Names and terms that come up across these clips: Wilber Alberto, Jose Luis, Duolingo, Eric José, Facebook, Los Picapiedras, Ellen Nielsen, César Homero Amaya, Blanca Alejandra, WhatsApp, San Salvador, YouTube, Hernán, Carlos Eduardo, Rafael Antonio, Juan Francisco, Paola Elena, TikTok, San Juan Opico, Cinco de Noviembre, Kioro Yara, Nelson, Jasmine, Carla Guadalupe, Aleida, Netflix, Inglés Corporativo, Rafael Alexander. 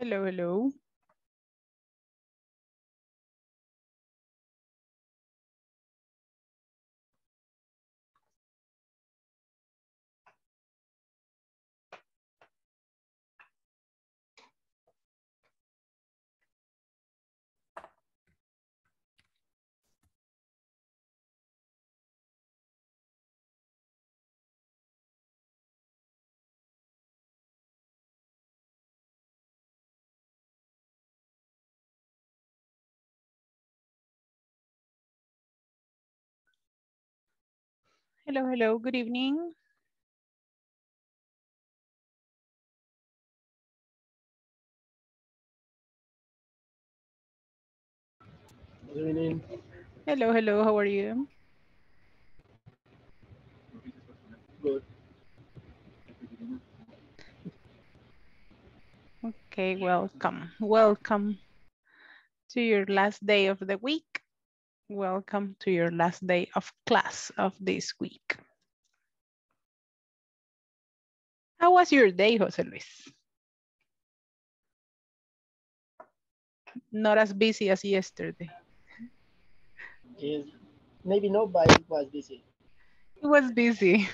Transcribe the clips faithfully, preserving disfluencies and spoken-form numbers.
Hello, hello. Hello, hello, good evening. Good evening. Hello, hello, how are you? Good. Okay, welcome. Welcome to your last day of the week. Welcome to your last day of class of this week. How was your day, Jose Luis? Not as busy as yesterday. Yes, maybe not, but it was busy. It was busy.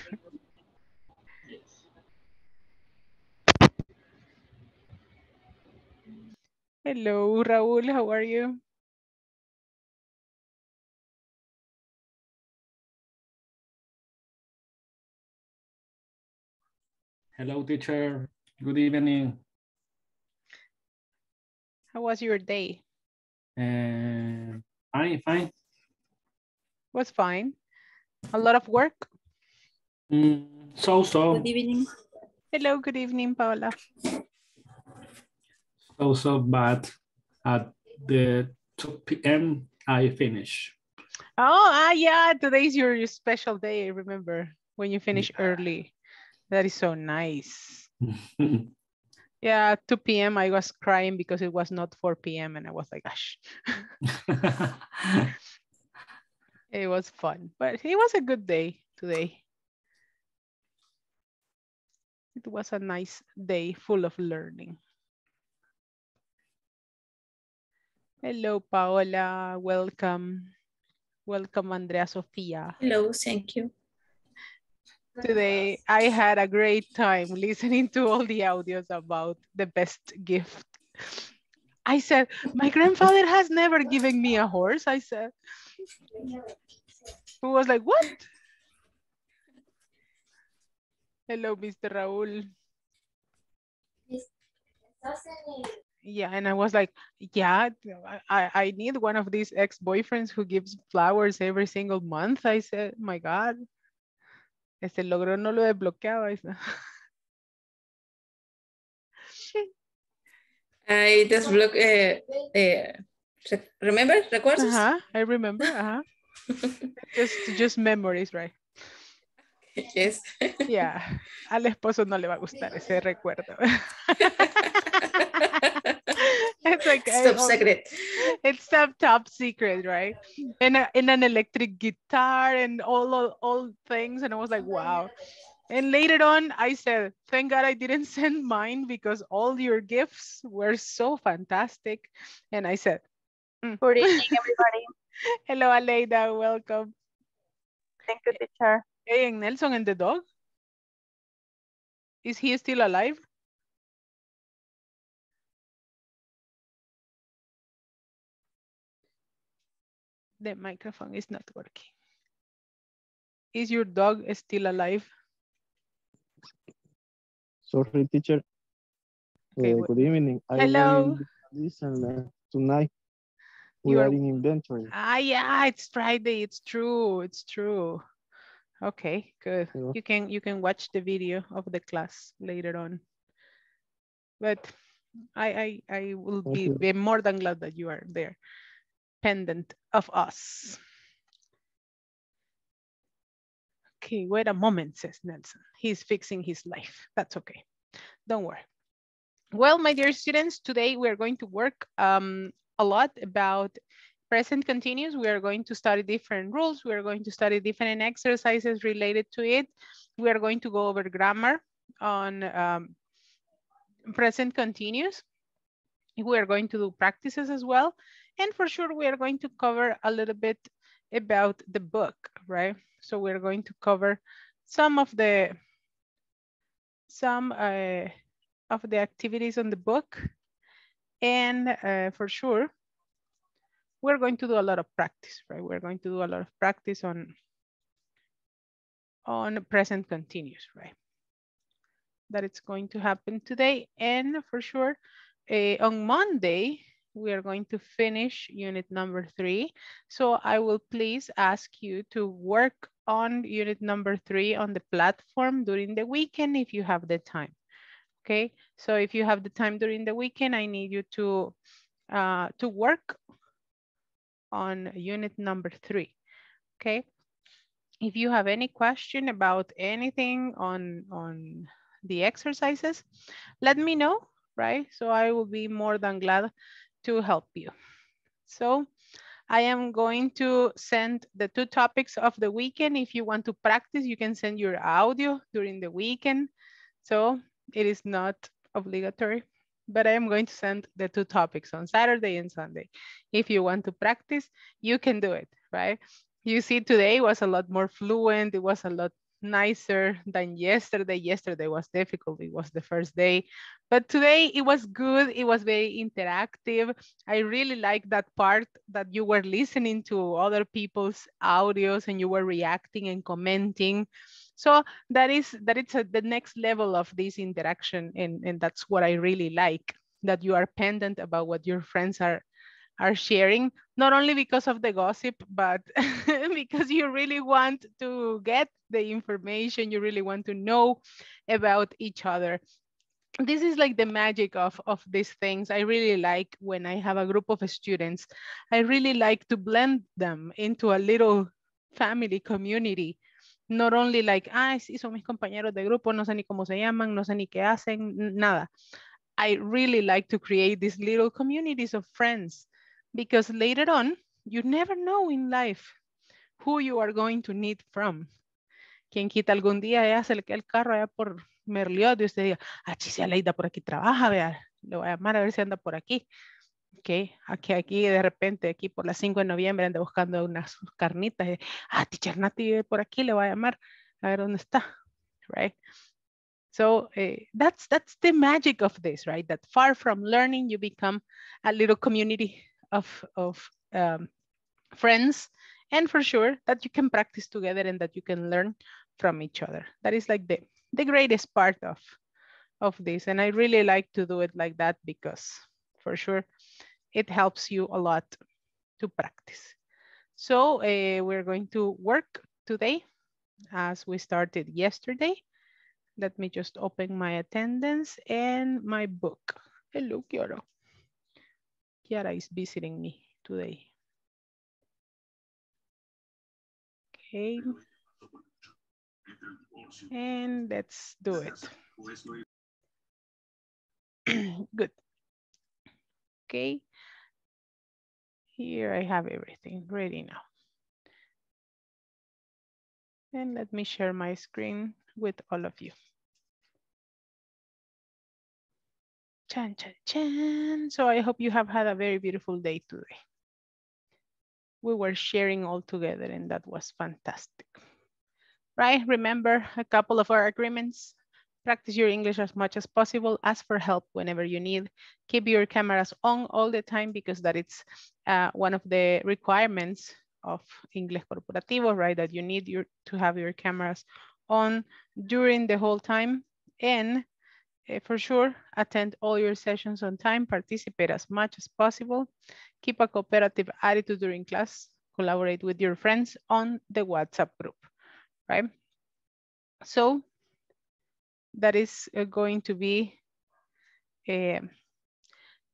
Yes. Hello, Raúl, how are you? Hello, teacher. Good evening. How was your day? Uh, fine, fine. Was fine. A lot of work? Mm, so, so. Good evening. Hello, good evening, Paola. So, so, but at the two P M I finish. Oh, ah, yeah. Today's your, your special day, I remember, when you finish yeah. early. That is so nice. Yeah, two P M I was crying because it was not four P M and I was like, gosh. It was fun, but it was a good day today. It was a nice day full of learning. Hello, Paola. Welcome. Welcome, Andrea Sofia. Hello, thank you. Today, I had a great time listening to all the audios about the best gift. I said, my grandfather has never given me a horse, I said. Who was like, what? Hello, Mister Raúl. Yeah, and I was like, yeah, I, I need one of these ex-boyfriends who gives flowers every single month, I said, my God. Este logro no lo he desbloqueado. I just block, uh, uh, remember, recuerdas? Uh-huh, I remember, uh-huh. just, just memories, right? Yes. Yeah, al esposo no le va a gustar ese recuerdo. It's like top secret. It's top, top secret, right? And a, and an electric guitar and all, all all things, and I was like, wow. And later on, I said, thank God I didn't send mine because all your gifts were so fantastic. And I said, mm. Good evening, everybody. Hello, Aleida, welcome. Thank you, teacher. Hey, and Nelson and the dog. Is he still alive? The microphone is not working. Is your dog still alive? Sorry, teacher. Okay, uh, good evening. Hello. Listen, uh, tonight we you are, are in inventory. Ah, yeah, it's Friday. It's true. It's true. Okay, good. Yeah. You can you can watch the video of the class later on. But I I I will be, be more than glad that you are there. Pendant of us. Okay, wait a moment, says Nelson. He's fixing his life. That's okay. Don't worry. Well, my dear students, today we are going to work um, a lot about present continuous. We are going to study different rules. We are going to study different exercises related to it. We are going to go over grammar on um, present continuous. We are going to do practices as well. And for sure, we are going to cover a little bit about the book, right? So we're going to cover some of the, some uh, of the activities on the book. And uh, for sure, we're going to do a lot of practice, right? We're going to do a lot of practice on, on present continuous, right? That it's going to happen today. And for sure, uh, on Monday, we are going to finish unit number three. So I will please ask you to work on unit number three on the platform during the weekend if you have the time, okay? So if you have the time during the weekend, I need you to, uh, to work on unit number three, okay? If you have any question about anything on, on the exercises, let me know, right? So I will be more than glad to help you. So I am going to send the two topics of the weekend. If you want to practice, you can send your audio during the weekend. So it is not obligatory, but I am going to send the two topics on Saturday and Sunday. If you want to practice, you can do it, right? You see, today was a lot more fluent. It was a lot nicer than yesterday. Yesterday was difficult. It was the first day, but today it was good. It was very interactive. I really like that part that you were listening to other people's audios and you were reacting and commenting. So that is that it's a, the next level of this interaction, and, and that's what I really like, that you are pendant about what your friends are are sharing, not only because of the gossip, but because you really want to get the information, you really want to know about each other. This is like the magic of, of these things. I really like when I have a group of students. I really like to blend them into a little family community. Not only like, ah, sí, son mis compañeros de grupo, no sé ni cómo se llaman, no sé ni qué hacen, nada. I really like to create these little communities of friends, because later on, you never know in life who you are going to need from. Quien quita algún día ella se le queda el carro allá por Merliot y usted diga, ah, chis, Aleida por aquí trabaja, vea, le voy a llamar a ver si anda por aquí. Okay, aquí, aquí de repente, aquí por las cinco de noviembre anda buscando unas carnitas. Y, ah, teacher Nati vive por aquí, le voy a llamar a ver dónde está, right? So uh, that's, that's the magic of this, right? That far from learning, you become a little community of, of um, friends, and for sure that you can practice together and that you can learn from each other. That is like the, the greatest part of, of this. And I really like to do it like that because for sure it helps you a lot to practice. So uh, we're going to work today as we started yesterday. Let me just open my attendance and my book. Hello, Kioro. Yara is visiting me today. Okay. And let's do it. Good. Okay. Here I have everything ready now. And let me share my screen with all of you. Chan, chan, chan. So I hope you have had a very beautiful day today. We were sharing all together and that was fantastic, right? Remember a couple of our agreements. Practice your English as much as possible. Ask for help whenever you need. Keep your cameras on all the time because that it's uh, one of the requirements of Inglés Corporativo, right? That you need your, to have your cameras on during the whole time. And for sure, attend all your sessions on time, participate as much as possible, keep a cooperative attitude during class, collaborate with your friends on the WhatsApp group, right? So that is going to be uh,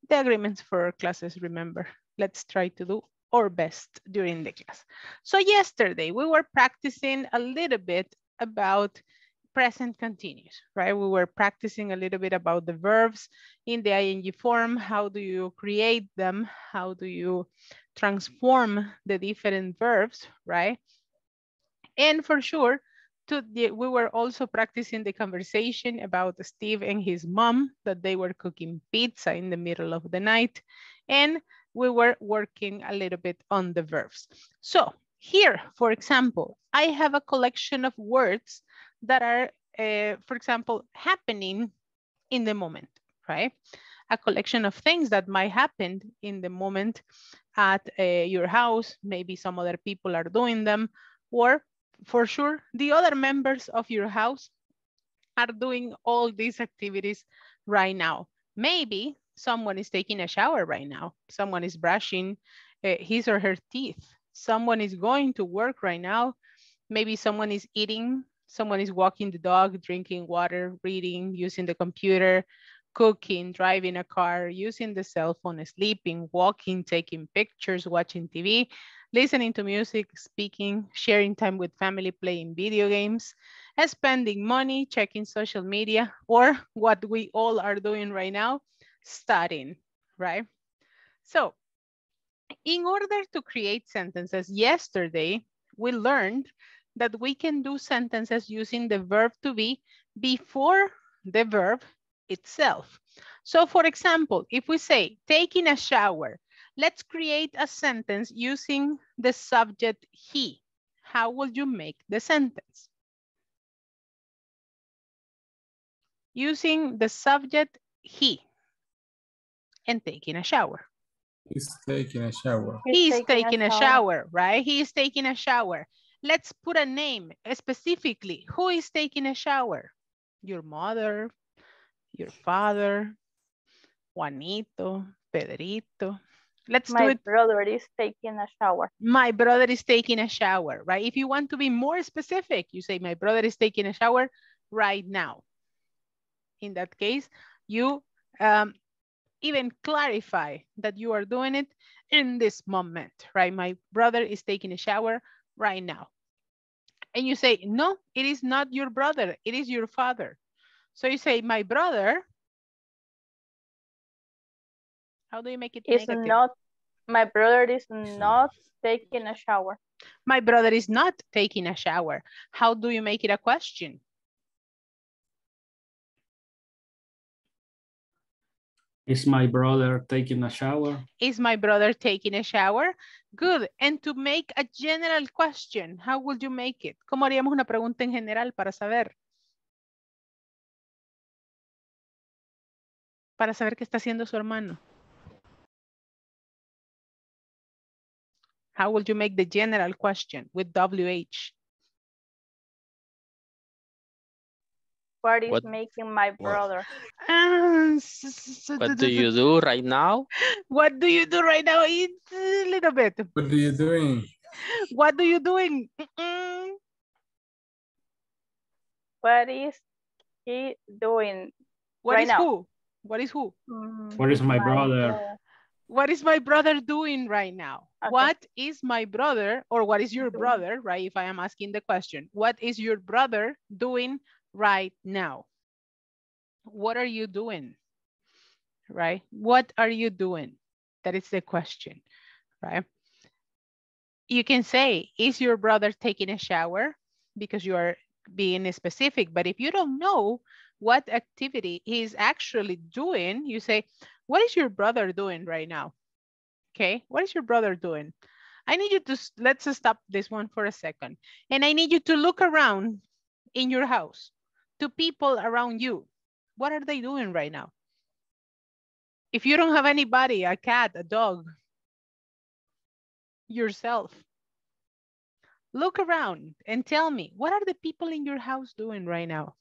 the agreements for our classes. Remember, let's try to do our best during the class. So yesterday we were practicing a little bit about present continuous, right? We were practicing a little bit about the verbs in the I N G form. How do you create them? How do you transform the different verbs, right? And for sure, to the, we were also practicing the conversation about Steve and his mom, that they were cooking pizza in the middle of the night. And we were working a little bit on the verbs. So here, for example, I have a collection of words that are, uh, for example, happening in the moment, right? A collection of things that might happen in the moment at uh, your house. Maybe some other people are doing them, or for sure, the other members of your house are doing all these activities right now. Maybe someone is taking a shower right now. Someone is brushing uh, his or her teeth. Someone is going to work right now. Maybe someone is eating. Someone is walking the dog, drinking water, reading, using the computer, cooking, driving a car, using the cell phone, sleeping, walking, taking pictures, watching T V, listening to music, speaking, sharing time with family, playing video games, spending money, checking social media, or what we all are doing right now, studying, right? So in order to create sentences, yesterday we learned that we can do sentences using the verb to be before the verb itself. So for example, if we say taking a shower, let's create a sentence using the subject he. How will you make the sentence? Using the subject he and taking a shower. He's taking a shower. He's, He's taking, taking a, a shower. shower, right? He is taking a shower. Let's put a name specifically. Who is taking a shower? Your mother, your father, Juanito, Pedrito. Let's My do it. brother is taking a shower. My brother is taking a shower, right? If you want to be more specific, you say, my brother is taking a shower right now. In that case, you um, even clarify that you are doing it in this moment, right? My brother is taking a shower right now. And you say, no, it is not your brother, it is your father. So you say, my brother. How do you make it negative? It's not, my brother is not taking a shower. My brother is not taking a shower. How do you make it a question? Is my brother taking a shower? Is my brother taking a shower? Good. And to make a general question, how would you make it? ¿Cómo haríamos una pregunta en general para saber? Para saber qué está haciendo su hermano. How would you make the general question with W H? What is what, making my brother? What do you do right now? What do you do right now? It's a little bit. What are you doing? What are you doing? Mm-mm. What is he doing what right is now? Who? What is who? What is my, my brother? brother? What is my brother doing right now? Okay. What is my brother or what is your brother, right? If I am asking the question, what is your brother doing right now? What are you doing, right? What are you doing? That is the question, right? You can say, is your brother taking a shower? Because you are being specific, but if you don't know what activity he is actually doing, you say, what is your brother doing right now? Okay, what is your brother doing? I need you to, let's stop this one for a second. And I need you to look around in your house, to people around you. What are they doing right now? If you don't have anybody, a cat, a dog, yourself, look around and tell me, what are the people in your house doing right now?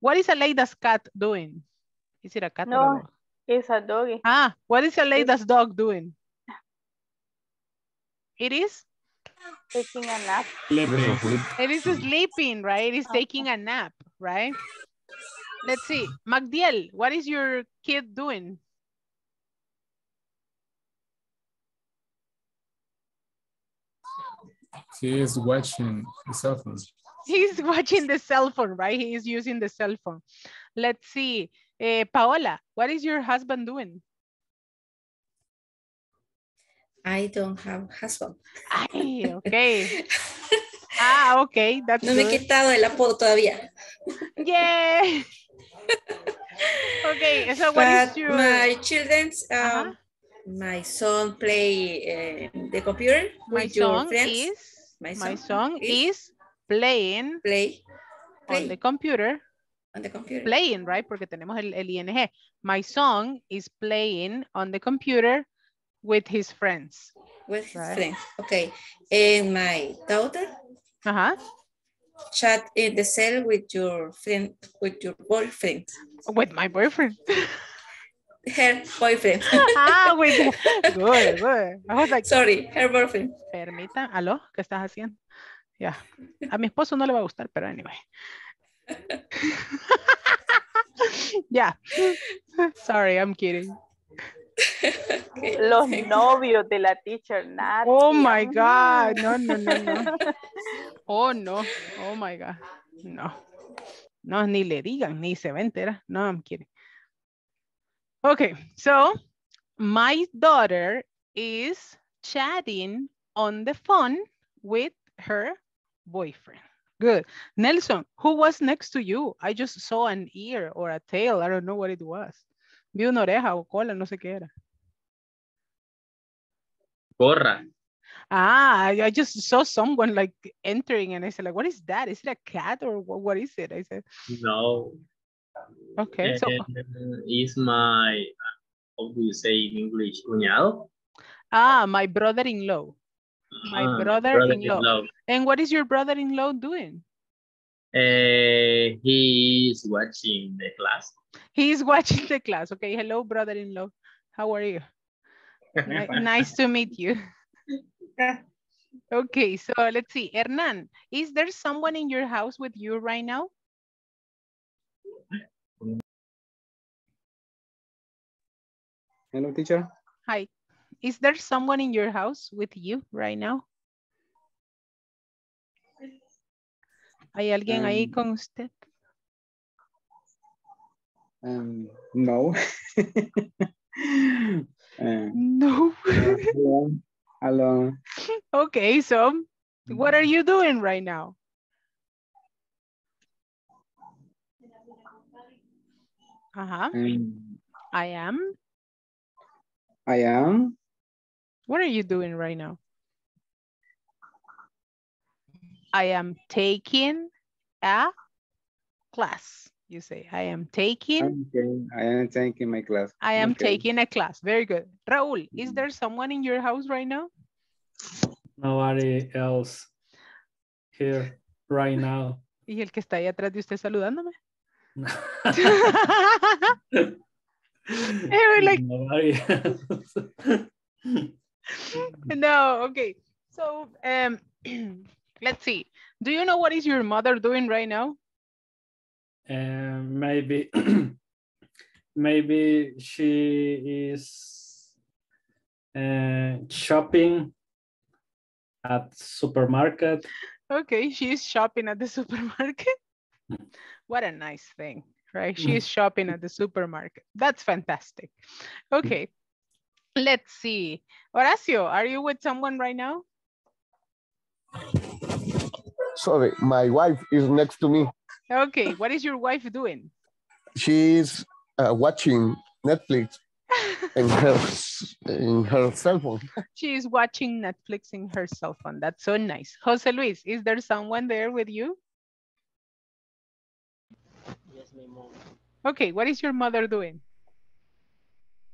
What is Aleida's cat doing? Is it a cat? No, or a dog? It's a doggy. Ah, what is Aleida's it's... dog doing? It is? Taking a nap. It is sleeping, right? It is taking a nap, right? Let's see. Magdiel, what is your kid doing? He is watching the cell phone. He's watching the cell phone, right? He is using the cell phone. Let's see. Uh, Paola, what is your husband doing? I don't have husband. Ay, okay. Ah, ok. That's no good. Me he quitado el apodo todavía. Yeah. Okay, so what but is your... My children's, um, uh-huh. my son play uh, the computer my with your friends. Is, my son, my son is, is playing play, play. on the computer. On the computer. Playing, right? Porque tenemos el, el I N G. My son is playing on the computer with his friends. With his right. friends, okay. And my daughter uh-huh. chat in the cell with your friend, with your boyfriend. With my boyfriend. Her boyfriend. Ah, with good, good. I was like, sorry, her boyfriend. Permita, aló, ¿qué estás haciendo? Ya. Yeah. A mi esposo no le va a gustar, pero anyway. Yeah. Sorry, I'm kidding. Okay. Los novios de la teacher Nat. Oh my God. No, no, no, no. Oh no. Oh my God. No. No, ni le digan, ni se va a enterar. No, I'm kidding. Okay, so my daughter is chatting on the phone with her boyfriend. Good. Nelson, who was next to you? I just saw an ear or a tail. I don't know what it was. Vi una oreja o cola, no sé qué era. Gorra. Ah, I just saw someone like entering and I said like, what is that? Is it a cat or what, what is it? I said. No. Okay. Uh, so is my, how do you say in English? Cuñado? Ah, my brother-in-law. My uh, brother-in-law. Brother and what is your brother-in-law doing? Uh, he is watching the class. He is watching the class. Okay, hello, brother-in-law. How are you? Nice to meet you. Okay, so let's see. Hernán, is there someone in your house with you right now? Hello, teacher. Hi. Is there someone in your house with you right now? ¿Hay alguien um, ahí con usted? Um, no. um, no. Alone. Alone. Okay, so what are you doing right now? Uh-huh. Um, I am. I am. What are you doing right now? I am taking a class. You say, I am taking. I'm taking I am taking my class. I am okay. taking a class. Very good. Raúl, is there someone in your house right now? Nobody else here right now. ¿Y el que está ahí atrás de usted saludándome? We're like, nobody else. No, okay. So, um, let's see. Do you know what is your mother doing right now? Uh, maybe, maybe she is uh, shopping at supermarket. Okay, she is shopping at the supermarket. What a nice thing, right? She is shopping at the supermarket. That's fantastic. Okay, let's see. Horacio, are you with someone right now? Sorry, my wife is next to me. Okay, what is your wife doing? She's uh, watching Netflix in her, in her cell phone. She is watching Netflix in her cell phone. That's so nice. Jose Luis, is there someone there with you? Yes, my mom. Okay, what is your mother doing?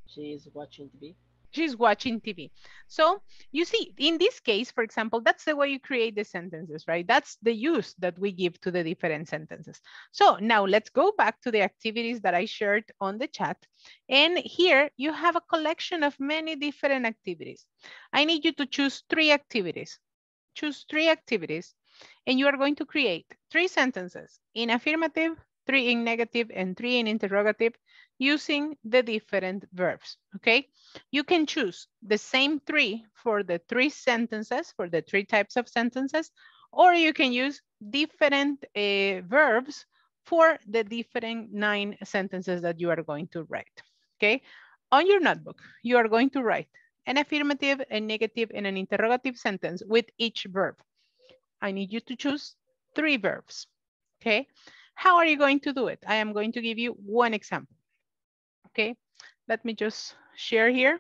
She is watching T V. She's watching T V. So you see, in this case, for example, that's the way you create the sentences, right? That's the use that we give to the different sentences. So now let's go back to the activities that I shared on the chat. And here you have a collection of many different activities. I need you to choose three activities. Choose three activities and you are going to create three sentences in affirmative, three in negative, and three in interrogative, using the different verbs, okay? You can choose the same three for the three sentences, for the three types of sentences, or you can use different uh, verbs for the different nine sentences that you are going to write, okay? On your notebook, you are going to write an affirmative, a negative, and an interrogative sentence with each verb. I need you to choose three verbs, okay? How are you going to do it? I am going to give you one example, okay? Let me just share here.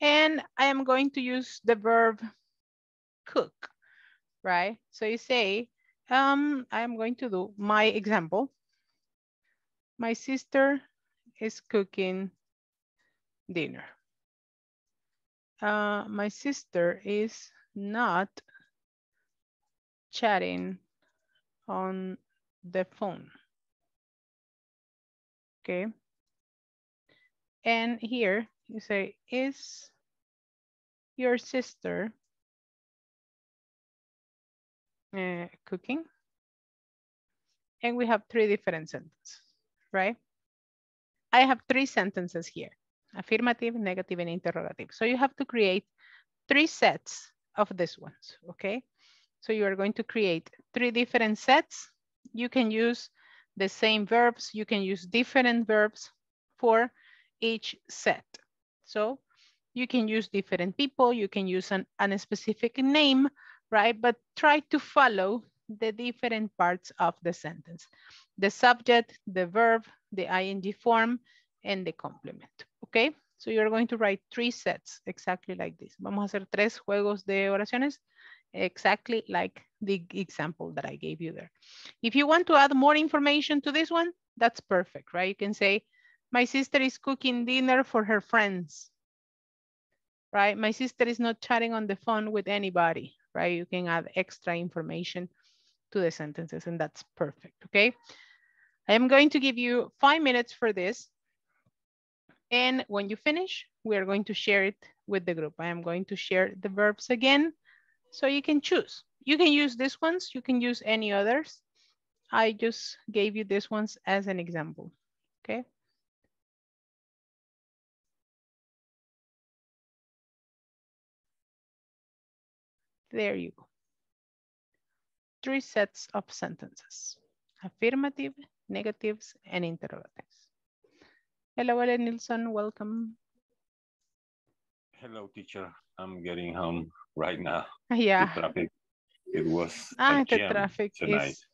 And I am going to use the verb cook, right? So you say, um, I am going to do my example. My sister is cooking dinner. Uh, my sister is not chatting on the phone. Okay. And here you say, is your sister uh, cooking? And we have three different sentences, right? I have three sentences here. Affirmative, negative, and interrogative. So you have to create three sets of these ones, okay? So you are going to create three different sets. You can use the same verbs. You can use different verbs for each set. So you can use different people. You can use an, an specific name, right? But try to follow the different parts of the sentence. The subject, the verb, the I N G form, and the complement, okay? So you're going to write three sets exactly like this. Vamos a hacer tres juegos de oraciones exactly like the example that I gave you there. If you want to add more information to this one, that's perfect, right? You can say, my sister is cooking dinner for her friends, right? My sister is not chatting on the phone with anybody, right? You can add extra information to the sentences and that's perfect, okay? I am going to give you five minutes for this. And when you finish, we are going to share it with the group. I am going to share the verbs again, so you can choose. You can use these ones, you can use any others. I just gave you these ones as an example, okay? There you go. Three sets of sentences, affirmative, negatives, and interrogatives. Hello, Ellen Nielsen, welcome. Hello, teacher. I'm getting home right now. Yeah. The traffic, it was ah, the traffic tonight. Is,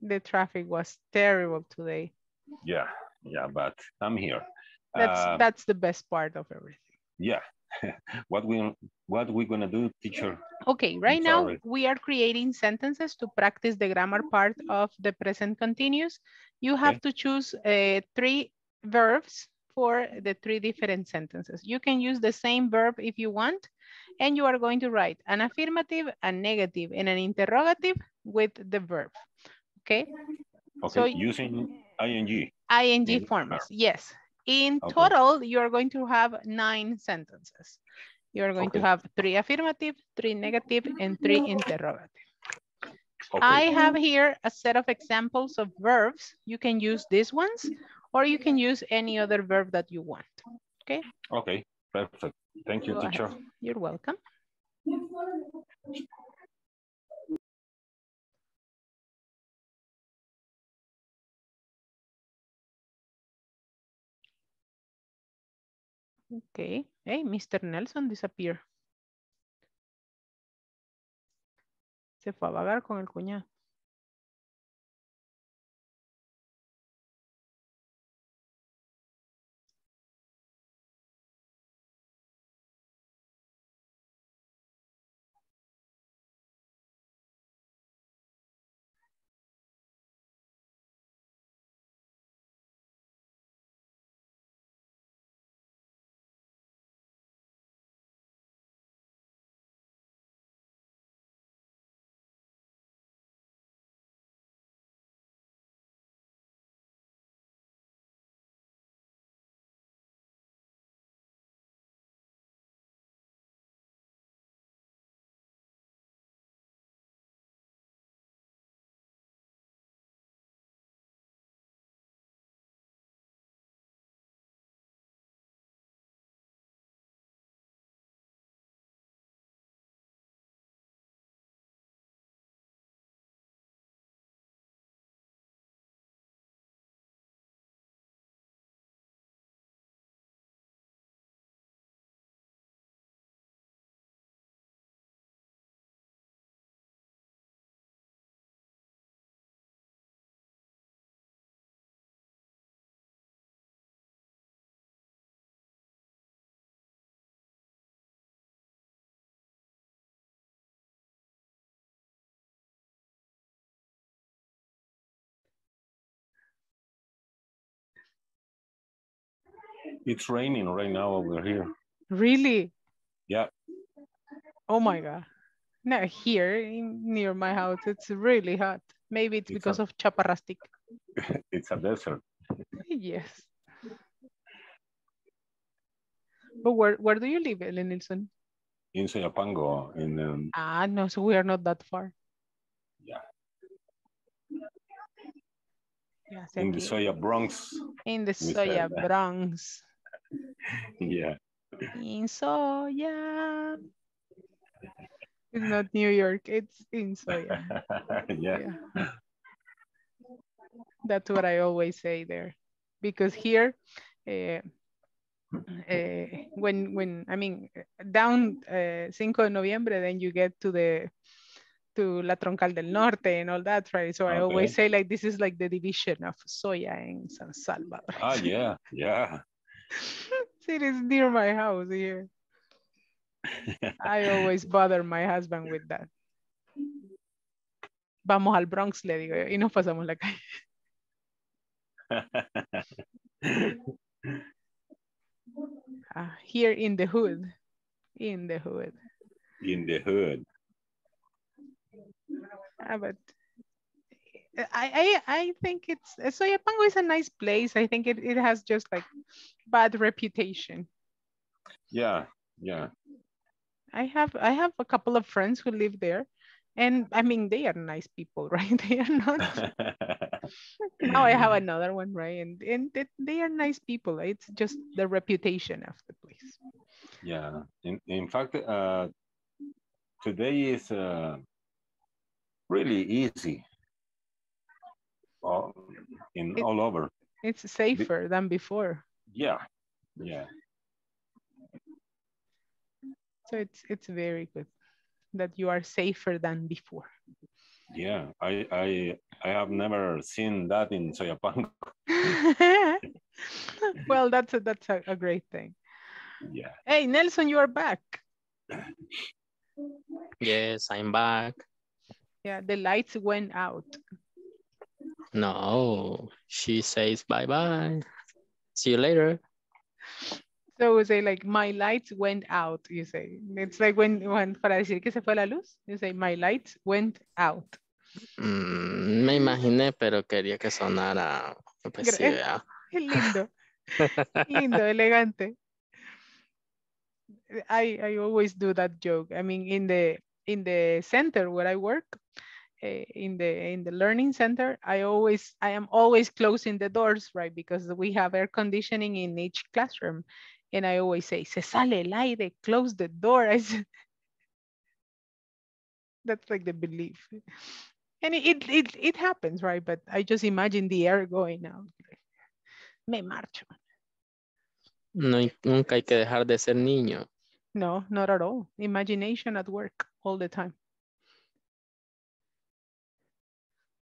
the traffic was terrible today. Yeah, yeah, but I'm here. That's uh, that's the best part of everything. Yeah. What we what we gonna do, teacher? Okay, right now we are creating sentences to practice the grammar part of the present continuous. You have okay. to choose uh, three verbs for the three different sentences. You can use the same verb if you want, and you are going to write an affirmative, a negative, and an interrogative with the verb, okay? Okay, so using I N G. I N G forms, yes. In okay. total, you are going to have nine sentences. You are going okay. to have three affirmative, three negative, and three interrogative. Okay. I have here a set of examples of verbs. You can use these ones, or you can use any other verb that you want, okay? Okay, perfect. Thank you, Go teacher. Ahead. You're welcome. Okay, hey, Mister Nelson disappeared. Se fue a vagar con el cuñado. It's raining right now over here. Really? Yeah. Oh my God. Now here in, near my house, it's really hot. Maybe it's, it's because a, of Chaparrastic. It's a desert. Yes. But where, where do you live, Ellen Nielsen? In Soyapango. In, um... Ah, no, so we are not that far. Yeah. Yes, in the Soya Bronx. In the Soya Bronx. Yeah. In Soya. It's not New York, it's in Soya. Yeah. Yeah. That's what I always say there. Because here, uh, uh, when, when I mean, down uh, Cinco de Noviembre, then you get to the to La Troncal del Norte and all that, right? So okay. I always say like, this is like the division of Soya in San Salvador. Ah, yeah, yeah. It is near my house here. I always bother my husband with that. Vamos al Bronx, le digo yo, y nos pasamos la calle. Uh, here in the hood. In the hood. In the hood. Ah, but I, I, I think it's, Soyapango is a nice place. I think it, it has just like bad reputation. Yeah, yeah. I have, I have a couple of friends who live there, and I mean, they are nice people, right? They are not. Now I have another one, right? And, and they, they are nice people. It's just the reputation of the place. Yeah. In, in fact, uh, today is uh, really easy. All, in it, all over. It's safer Be than before. Yeah, yeah. So it's it's very good that you are safer than before. Yeah, I I I have never seen that in Soyapango. Well, that's a, that's a, a great thing. Yeah. Hey Nelson, you are back. Yes, I'm back. Yeah, the lights went out. No, she says bye-bye. See you later. So we say like, my lights went out, you say. It's like when, when para decir que se fue la luz, you say, my lights went out. Mm, me imaginé, pero quería que sonara. Pues, sí, es, es lindo. Lindo, elegante. I, I always do that joke. I mean, in the, in the center where I work, in the in the learning center, I always I am always closing the doors, right? Because we have air conditioning in each classroom, and I always say, "Se sale el aire, close the door." I said, that's like the belief, and it it it happens, right? But I just imagine the air going out. Me marcho. No, nunca hay que dejar de ser niño. No, not at all. Imagination at work all the time.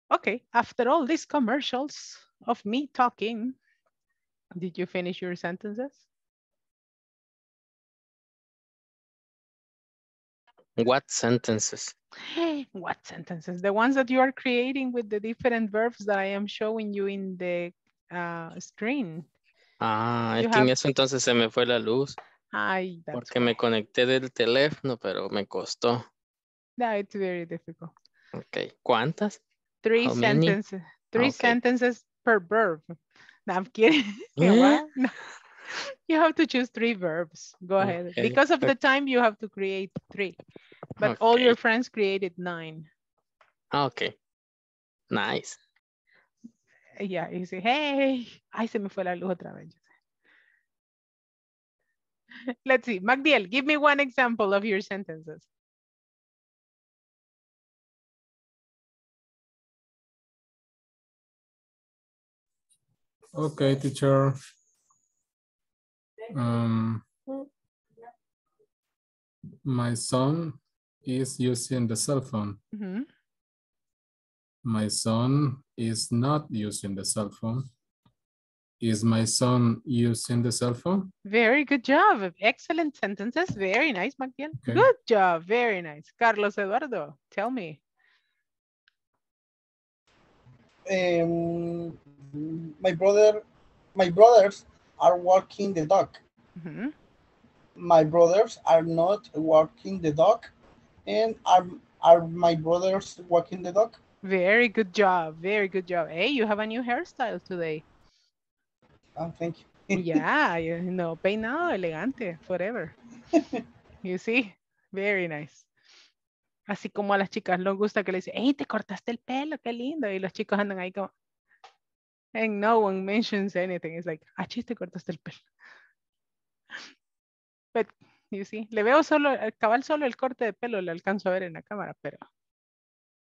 Okay, after all these commercials of me talking, did you finish your sentences? What sentences? Hey, what sentences? The ones that you are creating with the different verbs that I am showing you in the uh, screen. Ah, you es have... que en eso entonces se me fue la luz. Ay, that's porque me conecté del teléfono, pero me costó. No, it's very difficult. Okay, ¿cuántas? Three How sentences, many? three okay. sentences per verb. No, I'm kidding. Yeah. No. You have to choose three verbs. Go okay. ahead. Because of the time, you have to create three. But okay. all your friends created nine. Okay. Nice. Yeah, you say, hey. Ay, se me fue la luz otra vez. Let's see. Magdiel, give me one example of your sentences. Okay, teacher. Um, my son is using the cell phone. Mm-hmm. My son is not using the cell phone. Is my son using the cell phone? Very good job. Excellent sentences. Very nice, Magdiel. Okay. Good job. Very nice. Carlos Eduardo, tell me. Um... My brother, my brothers are walking the dog. Mm-hmm. My brothers are not walking the dog, and are, are my brothers walking the dog. Very good job. Very good job. Hey, you have a new hairstyle today. Oh, thank you. Yeah, you know, peinado, elegante, forever. You see? Very nice. Así como a las chicas les gusta que le dicen, hey, te cortaste el pelo, qué lindo. Y los chicos andan ahí como, and no one mentions anything. It's like, ah, chis, te cortaste el pelo. But, you see, le veo solo, cabal solo el corte de pelo, le alcanzo a ver en la cámara, pero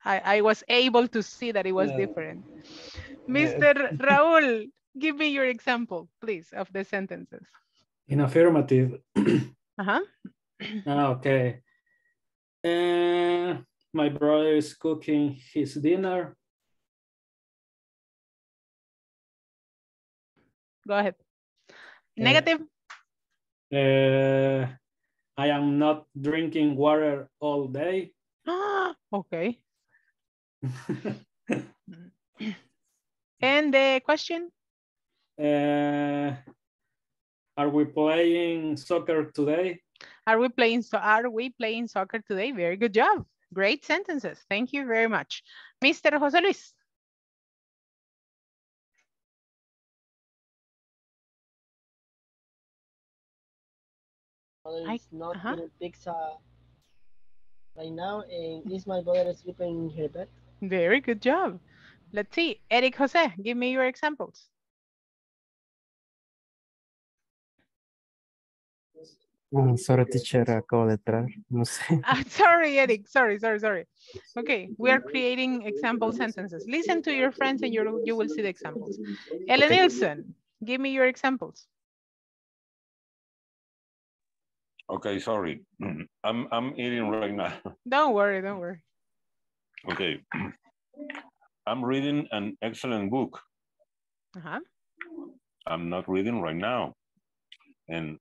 I, I was able to see that it was yeah. different. Mister Yeah. Raúl, give me your example, please, of the sentences. In affirmative. Uh-huh. Okay. Uh, my brother is cooking his dinner. Go ahead. Negative. Uh, I am not drinking water all day. Okay. And the question? Uh, are we playing soccer today? Are we playing so are we playing soccer today? Very good job. Great sentences. Thank you very much. Mister Jose Luis. I is not uh-huh. eating pizza right now, and is my brother sleeping in her bed? Very good job. Let's see. Eric José, give me your examples. Um, sorry, teacher, acabo de entrar. No sé. Ah, sorry, Eric. Sorry, sorry, sorry. Okay, we are creating example sentences. Listen to your friends and you you will see the examples. Ellen Nielsen, give me your examples. Okay, sorry. I'm I'm eating right now. Don't worry, don't worry. Okay. I'm reading an excellent book. Uh-huh. I'm not reading right now. And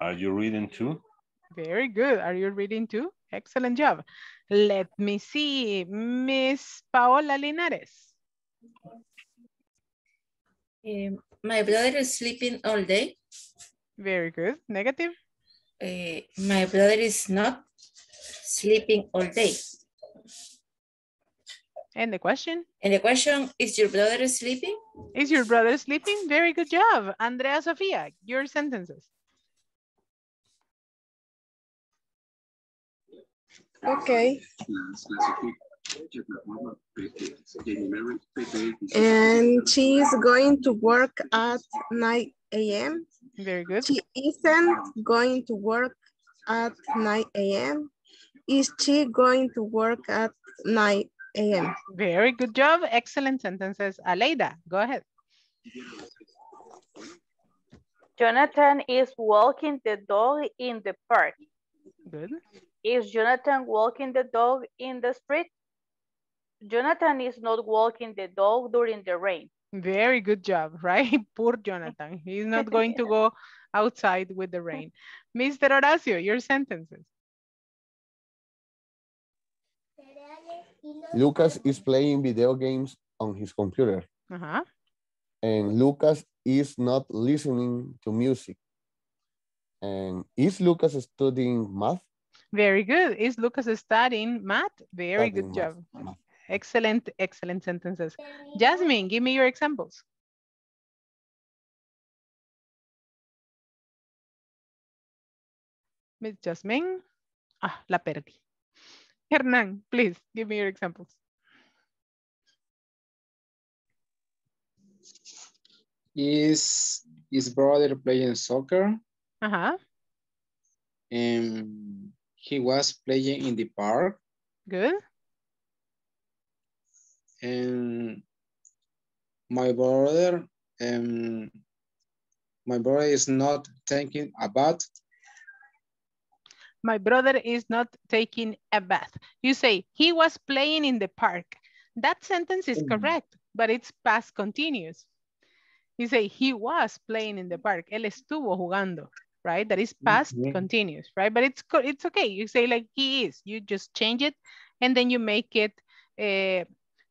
are you reading too? Very good. Are you reading too? Excellent job. Let me see. Miss Paola Linares. Um, my brother is sleeping all day. Very good. Negative. Uh, my brother is not sleeping all day. And the question? And the question, is your brother sleeping? Is your brother sleeping? Very good job. Andrea Sofia, your sentences. Okay. And she is going to work at nine A M Very good. She isn't going to work at nine A M Is she going to work at nine A M Very good job. Excellent sentences. Aleida, go ahead. Jonathan is walking the dog in the park. Good. Is Jonathan walking the dog in the street? Jonathan is not walking the dog during the rain. Very good job, right? Poor Jonathan. He's not going to go outside with the rain. Mister Horacio, your sentences. Lucas is playing video games on his computer. Uh-huh. And Lucas is not listening to music. And is Lucas studying math? Very good. Is Lucas studying math? Very studying good job. Math. Excellent, excellent sentences. Jasmine, give me your examples. Miss Jasmine. Ah, la perdí. Hernán, please, give me your examples. Is his brother playing soccer? Uh-huh. Um, he was playing in the park. Good. And my brother, um, my brother is not thinking about. My brother is not taking a bath. You say, he was playing in the park. That sentence is correct, but it's past continuous. You say, he was playing in the park. Él estuvo jugando, right? That is past mm-hmm. continuous, right? But it's, it's okay. You say like he is. You just change it, and then you make it uh,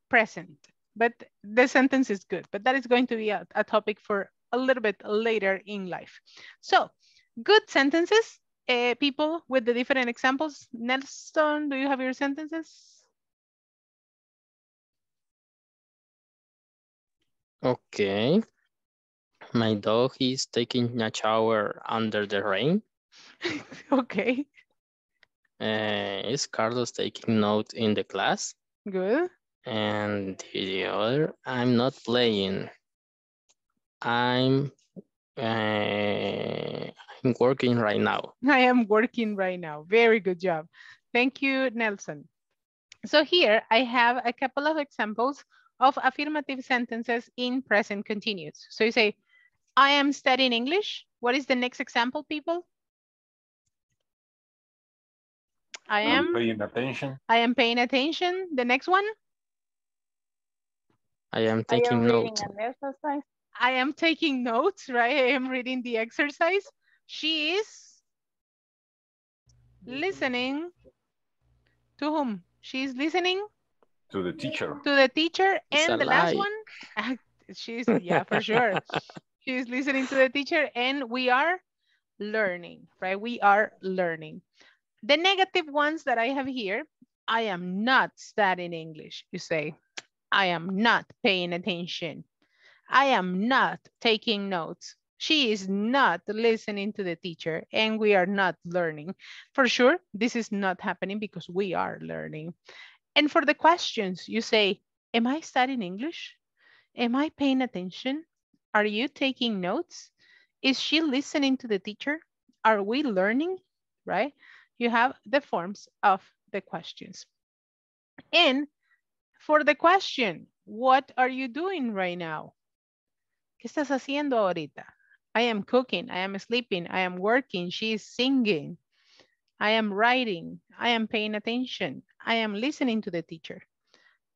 present. But the sentence is good. But that is going to be a, a topic for a little bit later in life. So good sentences, uh, people, with the different examples. Nelson, do you have your sentences? Okay. My dog is taking a shower under the rain. Okay. Uh, is Carlos taking note in the class? Good. And the other, I'm not playing. I'm uh, I'm working right now. I am working right now. Very good job. Thank you, Nelson. So here I have a couple of examples of affirmative sentences in present continuous. So you say, I am studying English. What is the next example, people? I am I'm paying attention. I am paying attention. The next one. I am taking I am notes. An I am taking notes, right? I am reading the exercise. She is listening to whom? She is listening to the teacher. To the teacher. It's and the lie. Last one. She's, yeah, for sure. She's listening to the teacher and we are learning, right? We are learning. The negative ones that I have here, I am not studying English. You say, I am not paying attention. I am not taking notes. She is not listening to the teacher and we are not learning. For sure, this is not happening because we are learning. And for the questions, you say, am I studying English? Am I paying attention? Are you taking notes? Is she listening to the teacher? Are we learning, right? You have the forms of the questions. And for the question, what are you doing right now? ¿Qué estás haciendo ahorita? I am cooking, I am sleeping, I am working, she is singing, I am writing, I am paying attention, I am listening to the teacher,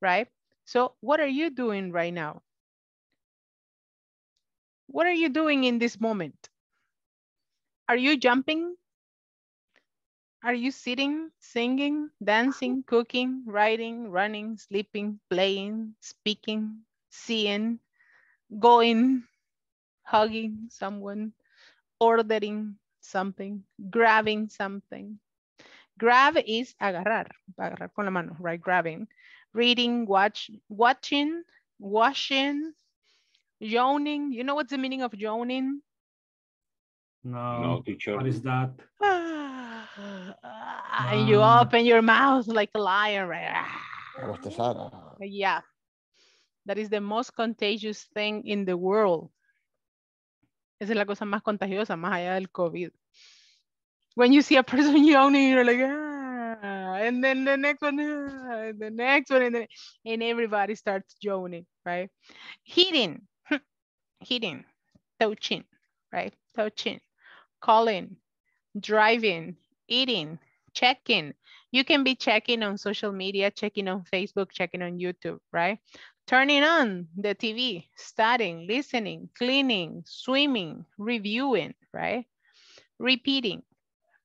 right? So what are you doing right now? What are you doing in this moment? Are you jumping? Are you sitting, singing, dancing, cooking, writing, running, sleeping, playing, speaking, seeing, going, hugging someone, ordering something, grabbing something? Grab is agarrar, agarrar con la mano, right? Grabbing, reading, watch, watching, washing, yawning. You know what's the meaning of yawning? No, no teacher. What is that? And you open your mouth like a lion, right? Yeah, that is the most contagious thing in the world. Esa es la cosa más contagiosa, más allá del COVID. When you see a person yawning, you're like, ah, and then the next one, ah, and the next one, and, then, and everybody starts yawning, right? Hitting, hitting, touching, right? Touching, calling, driving, eating, checking. You can be checking on social media, checking on Facebook, checking on YouTube, right? Turning on the T V, studying, listening, cleaning, swimming, reviewing, right? Repeating,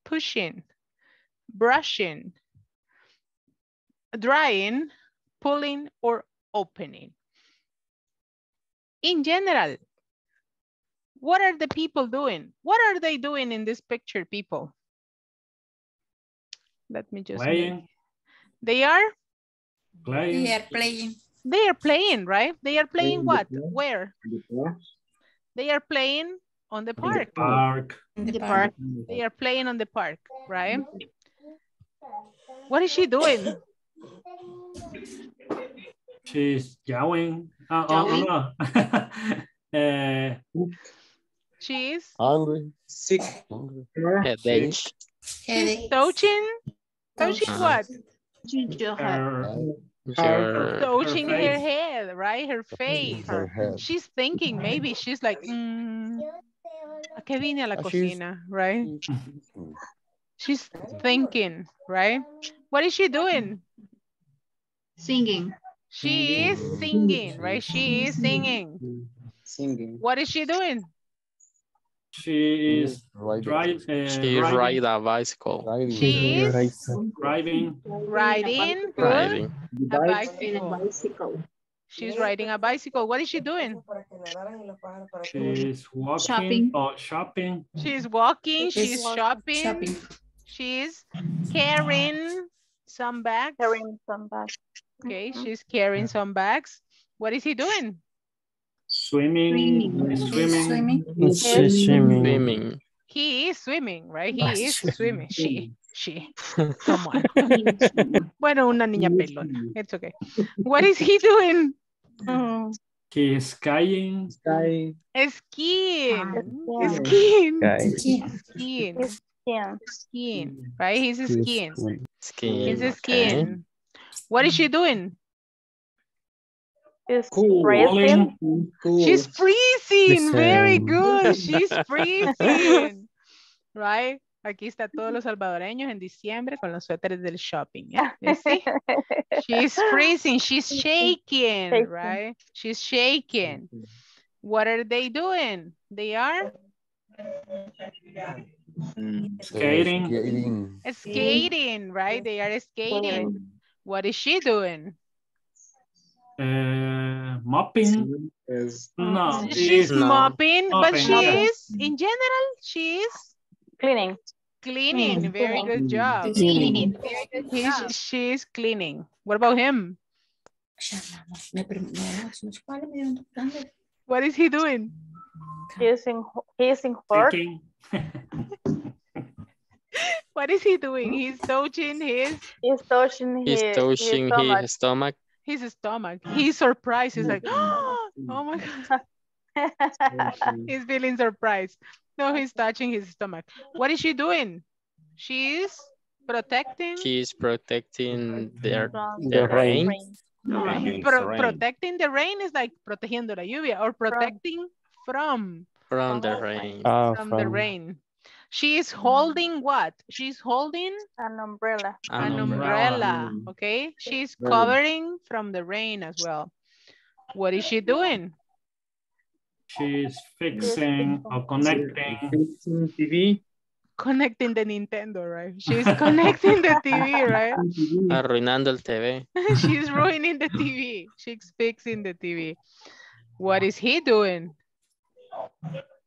pushing, brushing, drying, pulling, or opening. In general, what are the people doing? What are they doing in this picture, people? Let me just... Playing. They are? Playing. They are playing. They are playing, right? They are playing what? Where? They are playing on the park. The park. The park. They are playing on the park, right? What is she doing? She's yawning. Uh, oh, no. uh, she is hungry. Sick. Headache. She's touching. Touching what? Her, her, touching her, her head, right? Her face. Her head. She's thinking, maybe she's like, mm, ¿a qué vine a la cocina? Right? She's thinking, right? What is she doing? Singing. She is singing, right? She is singing. Singing. What is she doing? She is riding. Uh, she ride a bicycle. Riding. She is riding. Riding. Riding. A bicycle. She's riding a bicycle. What is she doing? agarraran y los pájaros para que she's walking, shopping. Oh, shopping. She's walking, she's, she's walk shopping. shopping. She's carrying some bags. Carrying some bags. Okay, mm-hmm. She's carrying some bags. What is he doing? Swimming. Swimming. Swimming. Swimming. She's swimming. swimming. He is swimming, right? He is swimming. She. She. Someone. Bueno, una niña pelona. It's okay. What is he doing? Oh. He is skiing. Skiing. Skiing. Skiing. Skiing. Skiing. Skiing. Right? He's skiing. Skiing. He's skiing. What is she doing? Is cool. freezing. Cool. She's freezing. Very good. She's freezing. Right? Aquí está todos los salvadoreños en diciembre con los suéteres del shopping. Yeah? You see? She's freezing. She's shaking, shaking. Right? She's shaking. What are they doing? They are skating. Skating, skating, right? They are skating. What is she doing? Uh, mopping. Is, no, she's no. mopping, mopping, but she mopping. is, in general, she is cleaning. Cleaning. Mm. Very good job. Cleaning. Very good job. She is cleaning. What about him? What is he doing? He is in. He is in work. What is he doing? He's touching his. He's touching his. He's touching his stomach. His stomach. His stomach. He's surprised. He's like, oh, oh my God. He's feeling surprised. No, he's touching his stomach. What is she doing? She is protecting. She is protecting their, the rain. rain. rain. Pro rain. Protecting the rain is like protegiendo la lluvia or protecting from. From, from the rain. Uh, from, from the rain. She is holding what? She's holding an umbrella. An, an umbrella. umbrella. Okay. She's covering from the rain as well. What is she doing? She's fixing or connecting. Fixing T V. Connecting the Nintendo, right? She's connecting the T V, right? Arruinando el T V. She's ruining the T V. She's fixing the T V. What is he doing?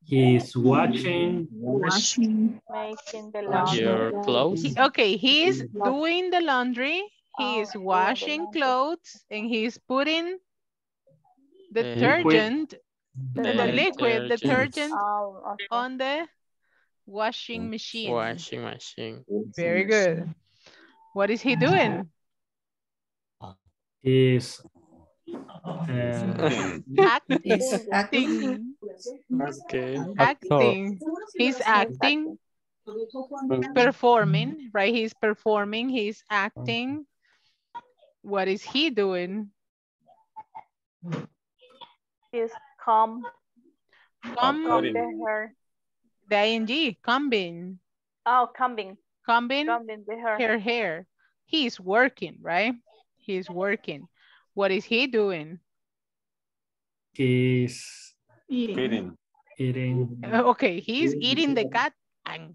He's watching. Washing. Making the laundry. Your clothes. He, okay, he's doing the laundry. He is washing clothes and he's putting detergent, the, the liquid detergent, detergent oh, okay. on the washing machine. Washing machine. Very good. What is he doing? He's Uh, acting. acting. Okay. Acting. He's acting. Performing, right? He's performing. He's acting. What is he doing? He's calm. Calm. The, the ing. Combing. Oh, combing. Combing. Combing the hair. Her hair. He's working, right? He's working. What is he doing? He's eating. Eating. eating. Okay, he's eating the cat.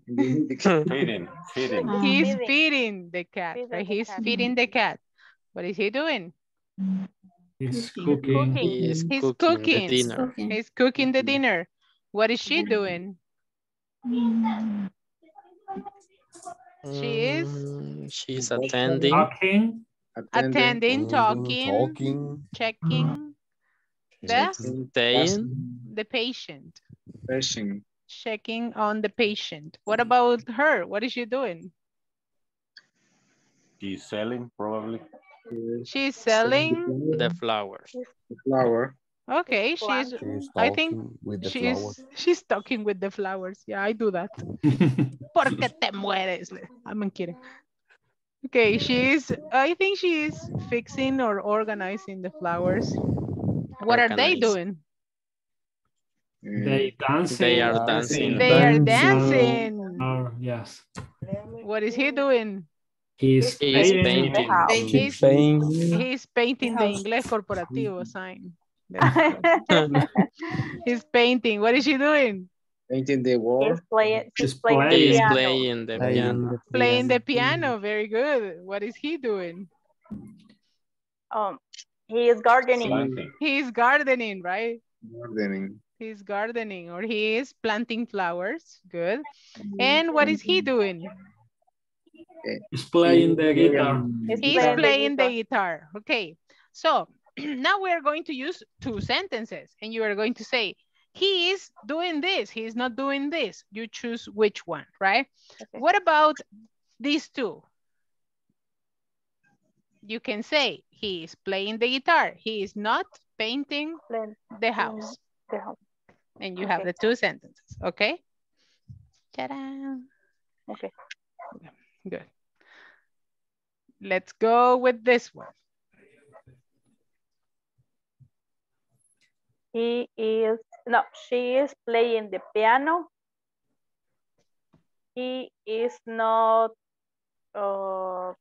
Feeding. Feeding. He's feeding the cat. Right? He's feeding the cat. What is he doing? He's cooking. He's cooking. He's cooking. He's cooking. cooking. He's cooking the dinner. What is she doing? Mm. She is. She's attending. Talking. Attending, attending, talking, talking checking, checking the, the patient. patient, checking on the patient. What about her? What is she doing? She's selling, probably. She's selling the flowers. The flower. Okay, she's, she's I think she's, flowers. she's talking with the flowers. Yeah, I do that. Porque te mueres. I'm kidding. Okay, she's, I think she is fixing or organizing the flowers. What Organize. are they doing? They dancing. They are dancing. They are dancing. Oh, yes. What is he doing? He's, he's painting. painting. He's, he's painting the Inglés Corporativo sign. He's painting. What is she doing? Painting the wall. He's playing, he's playing, he the, piano. playing the piano. Playing the piano. Very good. What is he doing? Um, he is gardening. Planting. He is gardening, right? Gardening. He's gardening, or he is planting flowers. Good. And what is he doing? He's playing the guitar. He's playing the guitar. Okay. So now we are going to use two sentences, and you are going to say, he is doing this, he is not doing this. You choose which one, right? Okay. What about these two? You can say, he is playing the guitar, he is not painting the house. The house. And you okay. have the two sentences, okay? Ta-da. Okay. Good. Let's go with this one. He is, no, she is playing the piano. He is not uh,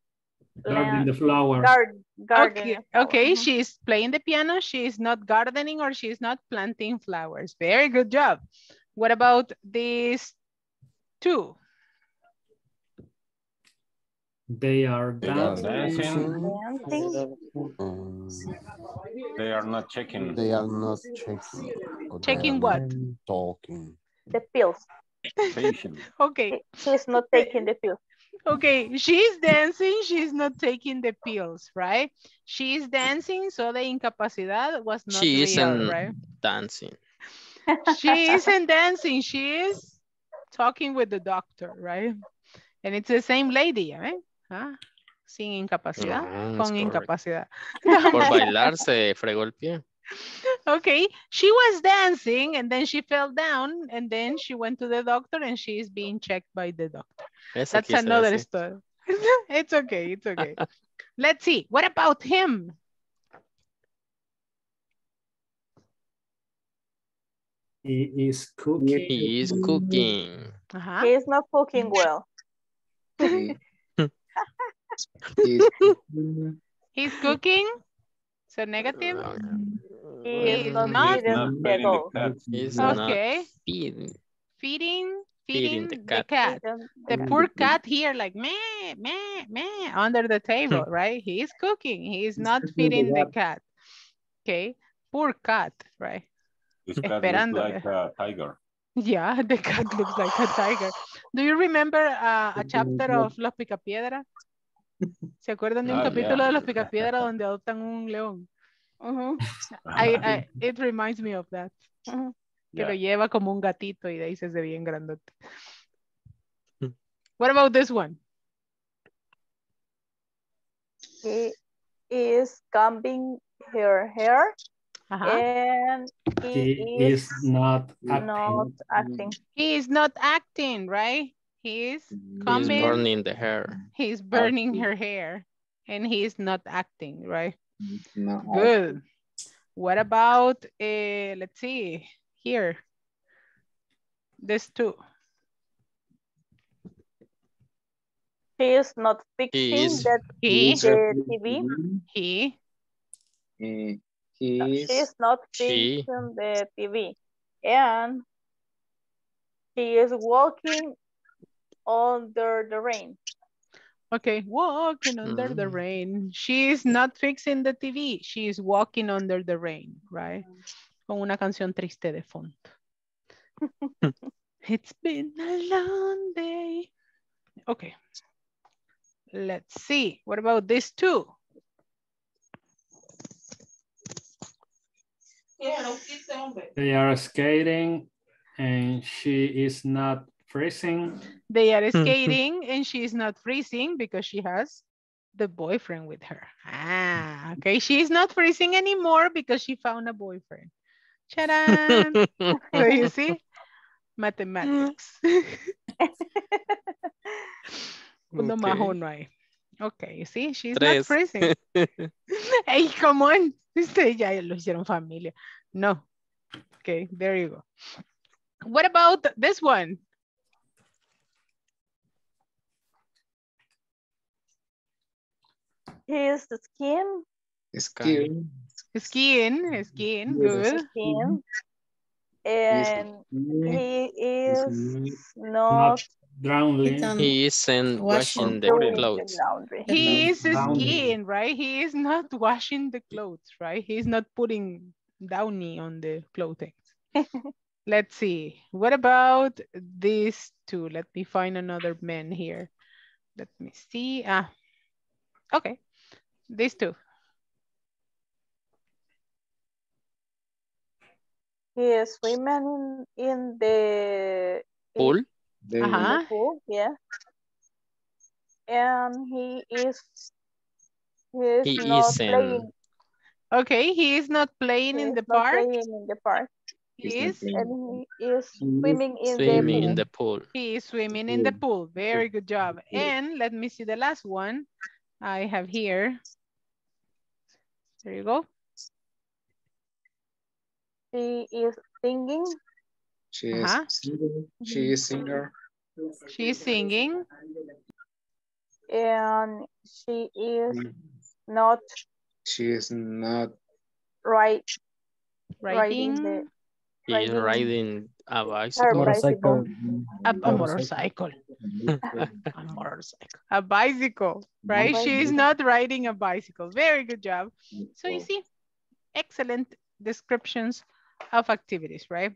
gardening the flower. Garden, garden. Okay, okay. She is playing the piano. She is not gardening, or she is not planting flowers. Very good job. What about these two? They are dancing. dancing. They are not checking. They are not checking. Checking what? Talking. The pills. Okay. She's not taking the pills. Okay. She's dancing. She's not taking the pills, right? She is dancing, so the incapacidad was not she real, isn't right? dancing. She isn't dancing. She is talking with the doctor, right? And it's the same lady, right? Huh? Sin incapacidad, no, con incapacidad. Por bailar se fregó el pie. Okay, she was dancing and then she fell down and then she went to the doctor and she is being checked by the doctor. Esa That's another decir. story. It's okay, it's okay. Let's see, what about him? He is cooking. He is cooking. Uh-huh. He is not cooking well. He's cooking. He's cooking. So negative. He is not okay. Feeding. Feeding. Feeding the cat. The, cat. the poor cat here, like meh, meh, meh, under the table, right? He is cooking. He is not feeding the cat. Okay. Poor cat, right? This cat Esperando. Looks like a tiger. Yeah, the cat looks like a tiger. Do you remember uh, a chapter of Los Picapiedras? ¿Se acuerdan de un oh, capítulo yeah. de Los Picapiedras donde adoptan un león? Uh-huh. I, I, it reminds me of that. Uh-huh. yeah. Que lo lleva como un gatito y de ahí se hace bien grandote. What about this one? He is combing her hair. Uh-huh. And he, he is, is not, acting. not acting. He is not acting, right? He is combing. He is burning the hair. He is burning acting. her hair, and he is not acting, right? No. Good. What about? Uh, let's see here. This two. He is not fixing he is, that he, the T V. He. he He is, she is not fixing she, the T V, and she is walking under the rain. Okay, walking under mm. the rain. She is not fixing the T V. She is walking under the rain, right? Con una canción triste de fondo. It's been a long day. Okay, let's see. What about these two? They are skating and she is not freezing. They are skating and she is not freezing because she has the boyfriend with her. Ah, okay. She is not freezing anymore because she found a boyfriend. Cha-da! So you see, mathematics. Uno más uno ahí. Okay, you see, she's Tres. not freezing. Hey, come on. Ustedes ya lo hicieron familia. No. Okay, there you go. What about this one? Here's the skin. Skin. Skin. Skin. Good. Skin. And he is not... Drowning. He isn't washing, washing the clothes. The he is skiing, right? He is not washing the clothes, right? He is not putting downy on the clothing. Let's see. What about these two? Let me find another man here. Let me see. Ah, okay. These two. He is swimming in the pool. In the uh-huh. pool, yeah. And he is. He, is he not isn't. Playing. Okay, he is not playing he in the park. Playing in the park. He He's is and he is swimming in, swimming the, in the pool. He is swimming in the pool. Very good job. And let me see the last one I have here. There you go. She is singing. She is uh-huh. singing. She is singer. She is singing. And she is not. She is not. Right. Writing. Writing. He's riding, riding a bicycle. Motorcycle. A, a motorcycle. A motorcycle. A bicycle, right? A bicycle. She is not riding a bicycle. Very good job. So you see, excellent descriptions of activities, right?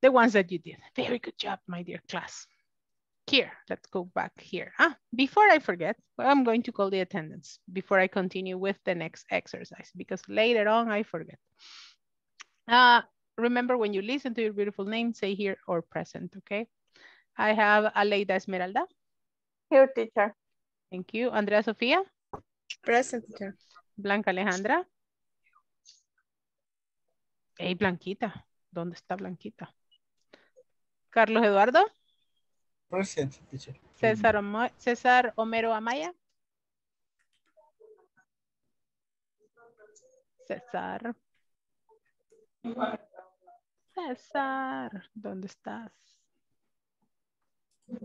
The ones that you did. Very good job, my dear class. Here, let's go back here. Ah, before I forget, I'm going to call the attendance before I continue with the next exercise, because later on I forget. Uh, Remember, when you listen to your beautiful name, say here or present, okay? I have Aleida Esmeralda. Here, teacher. Thank you. Andrea Sofia. Present, teacher. Blanca Alejandra. Hey, Blanquita. ¿Dónde está Blanquita? Carlos Eduardo. Present, teacher. César, Om- César Homero Amaya. César. César, ¿dónde estás?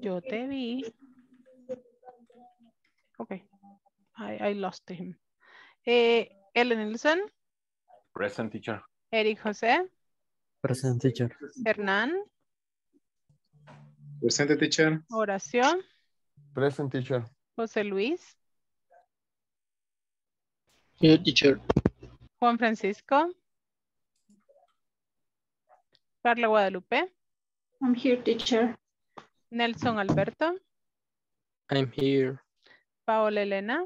Yo te vi. Okay, I, I lost him. Eh, Ellen Nielsen. Present, teacher. Eric José. Present, teacher. Hernán. Present, teacher. Horacio. Present, teacher. Jose Luis. Here, teacher. Juan Francisco. Carla Guadalupe. I'm here, teacher. Nelson Alberto. I'm here. Paola Elena.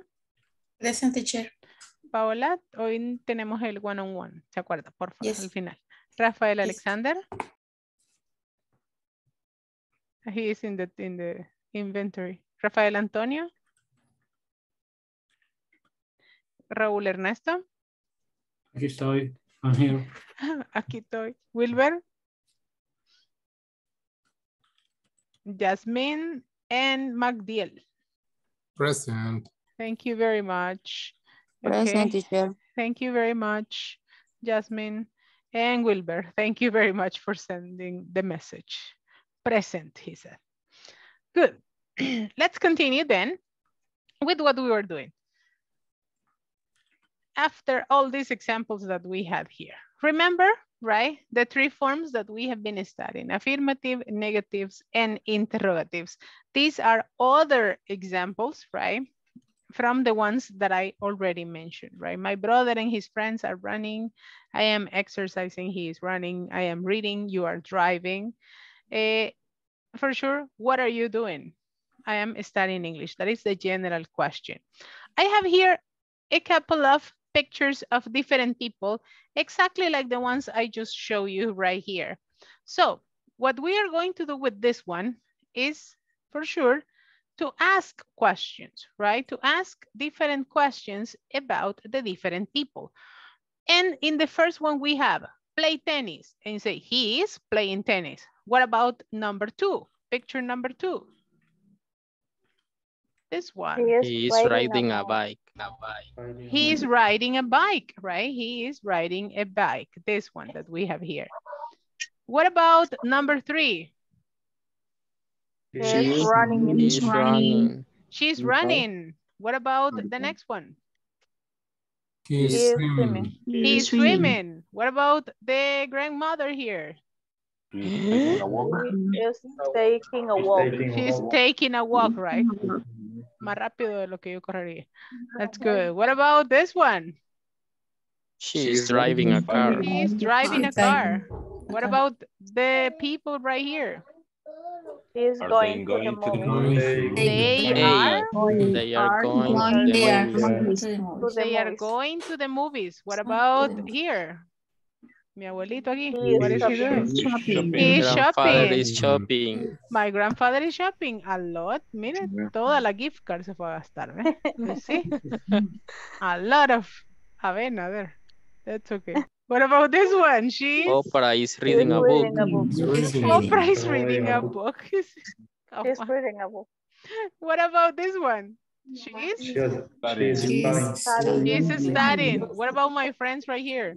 Present, teacher. Paola, hoy tenemos el one on one. ¿Se acuerda? Por favor, yes. Al final. Rafael Alexander. Yes. He is in the in the inventory. Rafael Antonio. Raúl Ernesto. Aquí estoy. I'm here. Aquí estoy. Wilber. Jasmine and Magdiel. Present. Thank you very much. Present, okay. Teacher. Thank you very much, Jasmine and Wilber. Thank you very much for sending the message. Present, he said. Good. Let's continue then with what we were doing. After all these examples that we have here, remember, right? The three forms that we have been studying, affirmative, negatives, and interrogatives. These are other examples, right? From the ones that I already mentioned, right? My brother and his friends are running. I am exercising, he is running. I am reading, you are driving. Uh, for sure, what are you doing? I am studying English. That is the general question. I have here a couple of pictures of different people, exactly like the ones I just show you right here. So what we are going to do with this one is for sure to ask questions, right? To ask different questions about the different people. And in the first one we have play tennis, and say he is playing tennis. What about number two? Picture number two. This one. He is, he is riding a bike. A bike. He is riding a bike, right? He is riding a bike. This one that we have here. What about number three? She is running. She's running. She's running. What about the next one? He is swimming. He is swimming. What about the grandmother here? She's taking a walk. She's taking a walk, right? Más rápido de lo que yo correría. That's good. What about this one? She She's driving a car. She's driving a car. What about the people right here? Is are going, going to the movies. They, they, they are, they are, are going, they are going to the movies. They are going to the movies. What about here? Mi abuelito aquí. He what is he doing? Shopping. He is shopping. Is shopping. My grandfather is shopping a lot. Mire, toda la gift card se fue a gastar. ¿Sí? A lot of. A ver, a ver. That's okay. What about this one? She Oprah is reading a book. Reading a book. Oprah is reading a book. She's reading a book. What about this one? She is? She is studying. She is studying. What about my friends right here?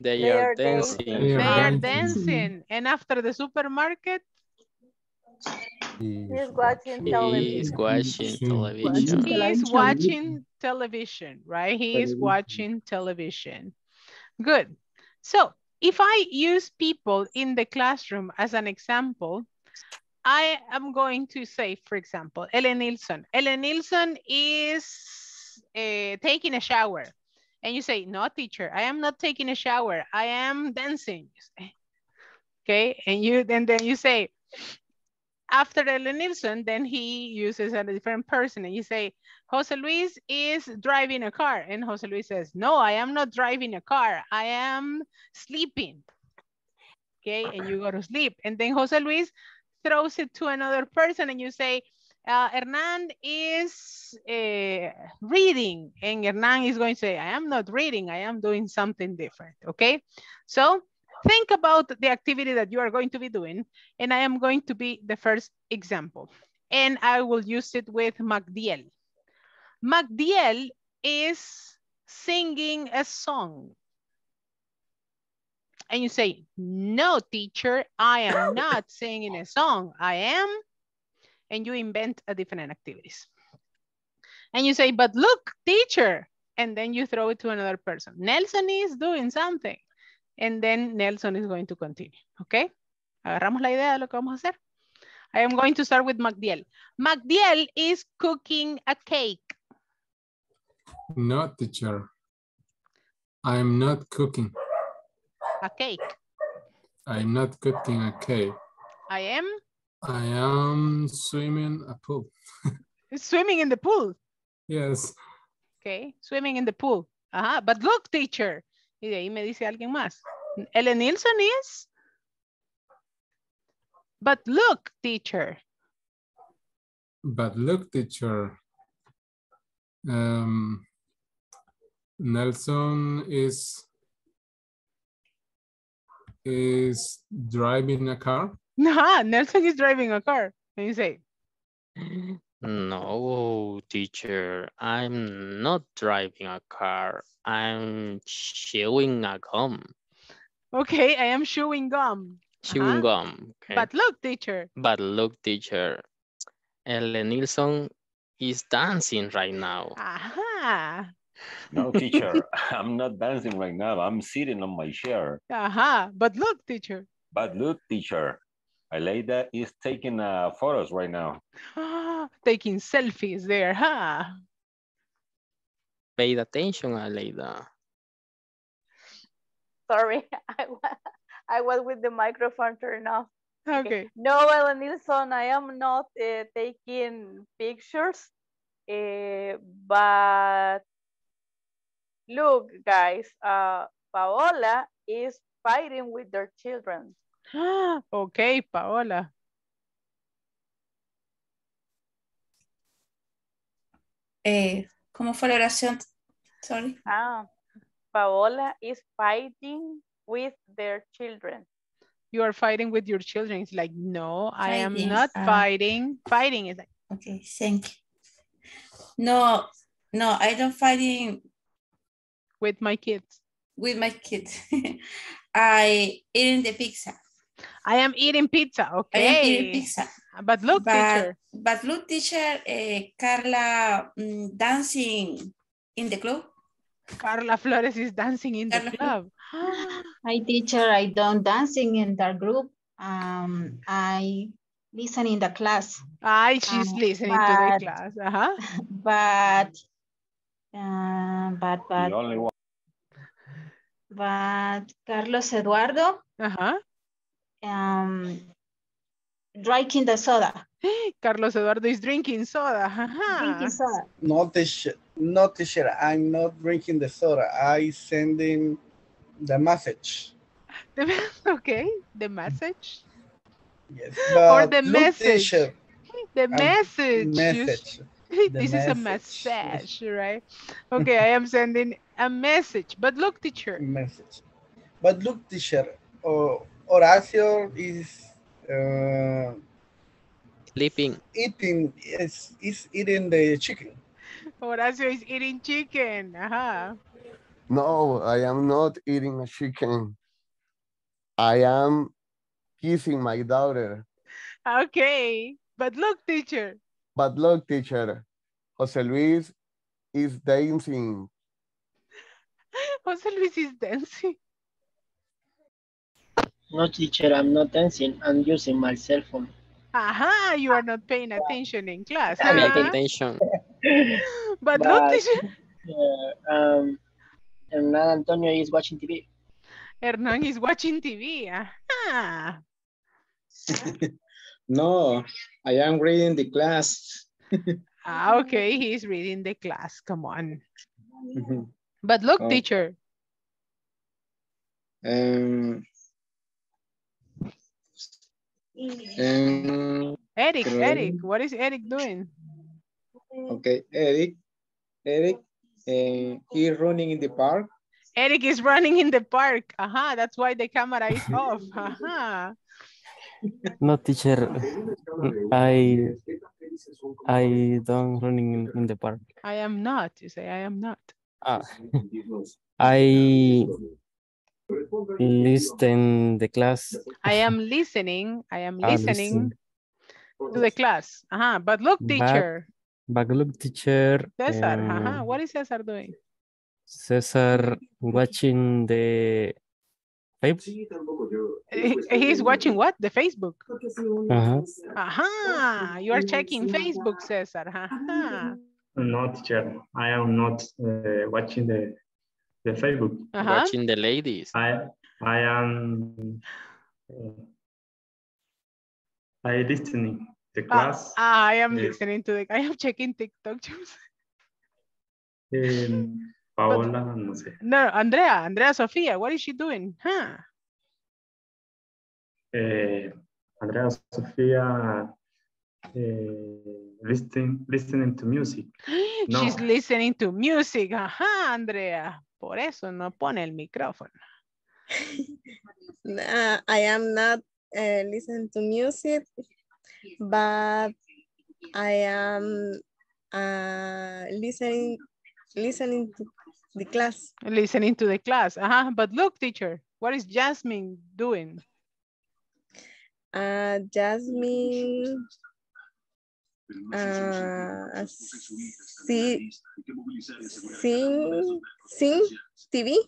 They, they are, are dancing. dancing. They are dancing. And after the supermarket? He is watching television. He is watching television. He is watching television, right? He is watching television. Good. So if I use people in the classroom as an example, I am going to say, for example, Ellen Nielsen. Ellen Nielsen is uh, taking a shower. And you say, no, teacher, I am not taking a shower. I am dancing. Okay. And you then, then you say, after Ellen Nielsen, then he uses a different person. And you say, Jose Luis is driving a car. And Jose Luis says, no, I am not driving a car. I am sleeping. Okay, and you go to sleep. And then Jose Luis throws it to another person. And you say, uh, Hernán is uh, reading. And Hernán is going to say, I am not reading. I am doing something different. Okay, so think about the activity that you are going to be doing, and I am going to be the first example, and I will use it with Magdiel. Magdiel is singing a song, and you say, no, teacher, I am not singing a song. I am, and you invent a different activities, and you say, but look, teacher, and then you throw it to another person. Nelson is doing something. And then Nelson is going to continue, okay? Agarramos la idea de lo que vamos a hacer. I am going to start with Magdiel. Magdiel is cooking a cake. No, teacher. I am not cooking. A cake. I am not cooking a cake. I am? I am swimming a pool. Swimming in the pool? Yes. Okay, swimming in the pool. Uh-huh. But look, teacher. Y de ahí me dice alguien más. Ellen Nielsen is. But look, teacher. But look, teacher. Um, Nelson is is driving a car. Nah, Nelson is driving a car. And you say, no, teacher, I'm not driving a car. I'm chewing a gum. Okay, I am chewing gum. Chewing uh-huh. gum. Okay. But look, teacher. But look, teacher. Ellen Nielsen is dancing right now. Uh-huh. No, teacher, I'm not dancing right now. I'm sitting on my chair. Uh-huh. But look, teacher. But look, teacher. Aleida is taking uh, photos right now. Taking selfies there, huh? Paid attention, Aleida. Sorry, I, I was with the microphone turned off. Okay. okay. No, Ellen Nielsen, I am not uh, taking pictures, uh, but look, guys, uh, Paola is fighting with their children. Okay, Paola. Eh, ¿Cómo fue la oración? Sorry. Ah, Paola is fighting with their children. You are fighting with your children. It's like, no, fighting. I am not uh, fighting. Fighting is like. Okay, thank you. No, no, I don't fighting. With my kids. With my kids. I eating the pizza. I am eating pizza, okay. I am eating pizza. But look, but, teacher. But look, teacher, uh, Carla um, dancing in the club. Carla Flores is dancing in Carla the club. Hi, teacher, I don't dancing in the group. Um, I listen in the class. I she's um, listening but, to the class. Uh-huh. But, uh, but, but. The only one. but Carlos Eduardo uh-huh. um, drinking the soda. Carlos Eduardo is drinking soda. Uh-huh. Drinking soda. No, teacher, no, teacher, I'm not drinking the soda. I send him the message. The, okay, the message. Yes. Or the message. Teacher, the message. Message. The this message. Is a message, right? Okay, I am sending a message. But look, teacher. Message. But look, teacher. Oh, Horacio is uh, sleeping. Eating is is eating the chicken. Horacio is eating chicken. Uh-huh. No, I am not eating a chicken. I am kissing my daughter. Okay, but look, teacher. But look, teacher, Jose Luis is dancing. Jose Luis is dancing. No, teacher, I'm not dancing. I'm using my cell phone. Aha, you are not paying attention in class. I'm not paying attention. But, but look, teacher. Uh, um, Hernán Antonio is watching T V. Hernán is watching T V. Aha. No, I am reading the class. Ah, okay, he's reading the class. Come on. Mm-hmm. But look, oh. teacher. Um, um, Eric, um, Eric, what is Eric doing? Okay, Eric, Eric, uh, he's running in the park. Eric is running in the park. Aha, uh-huh, that's why the camera is off. Aha. Uh-huh. No, teacher, I I don't running in, in the park. I am not, you say, I am not. Ah, I listen the class. I am listening, I am ah, listening listen. to the class. Uh-huh. But look, teacher. But look, teacher. César, um, uh-huh. What is César doing? César watching the... He's watching what? The Facebook. Uh-huh. Uh-huh. You are checking Facebook, Cesar. Uh-huh. No, teacher. I am not uh, watching the the Facebook. Uh-huh. Watching the ladies. I I am uh, I listening the class. Uh, I am yeah. listening to the. I am checking TikTok. um, Paola, but, no sé. No, Andrea, Andrea Sofia, what is she doing? Huh? Uh, Andrea Sofia uh, listening listening to music. No. She's listening to music. Ajá, Andrea. Por eso no pone el micrófono. uh, I am not uh, listening to music, but I am uh, listening listening to the class. Listening to the class. Uh-huh. But look, teacher, what is Jasmine doing? Uh, Jasmine uh, see, sing, sing T V?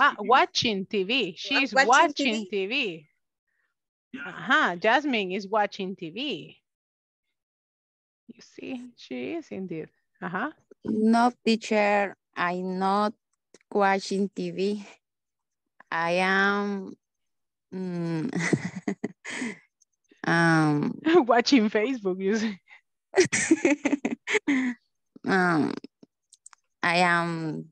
Ah, watching T V. She's watching, watching T V. T V. Uh-huh. Jasmine is watching T V. You see, she is indeed. Uh-huh. No, teacher, I'm not watching T V. I am um, um watching Facebook, you see. um I am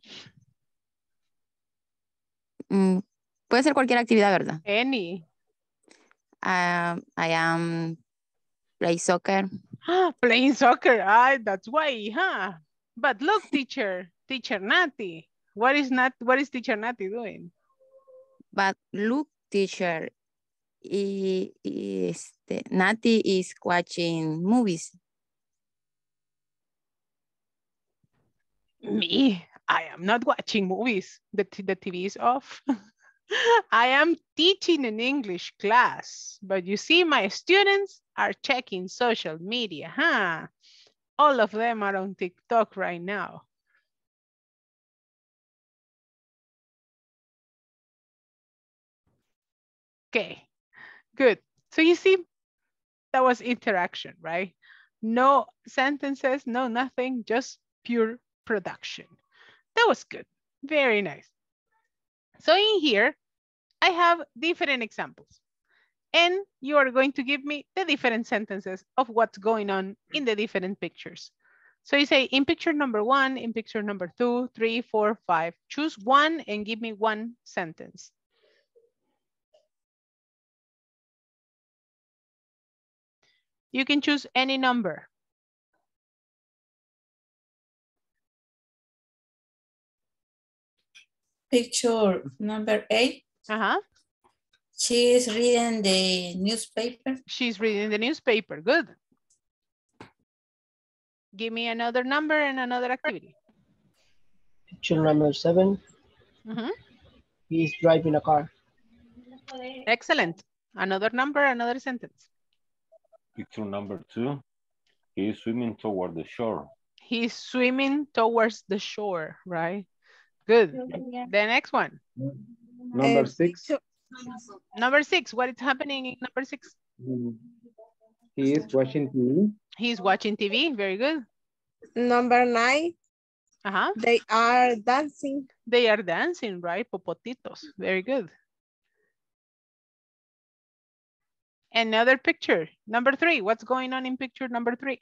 um, puede ser cualquier actividad, ¿verdad? Any. Um I am play soccer. Playing soccer, ah, that's why, huh? But look, teacher, teacher Nati, what is not, what is teacher Nati doing? But look, teacher, he, he is the, Nati is watching movies. Me, I am not watching movies. The the T V is off. I am teaching an English class, but you see my students are checking social media, huh? All of them are on TikTok right now. Okay, good. So you see, that was interaction, right? No sentences, no nothing, just pure production. That was good, very nice. So in here, I have different examples. And you are going to give me the different sentences of what's going on in the different pictures. So you say in picture number one, in picture number two, three, four, five. Choose one and give me one sentence. You can choose any number. Picture number eight. Uh-huh. She's reading the newspaper. She's reading the newspaper. Good. Give me another number and another activity. Picture number seven. Mm-hmm. He's driving a car. Excellent. Another number, another sentence. Picture number two. He is swimming toward the shore. He's swimming towards the shore, right? Good. Yeah. The next one. Number uh, six. Number six. What is happening in number six? He is watching T V. He's watching T V. Very good. Number nine. Uh-huh. They are dancing. They are dancing, right? Popotitos. Very good. Another picture. Number three. What's going on in picture number three?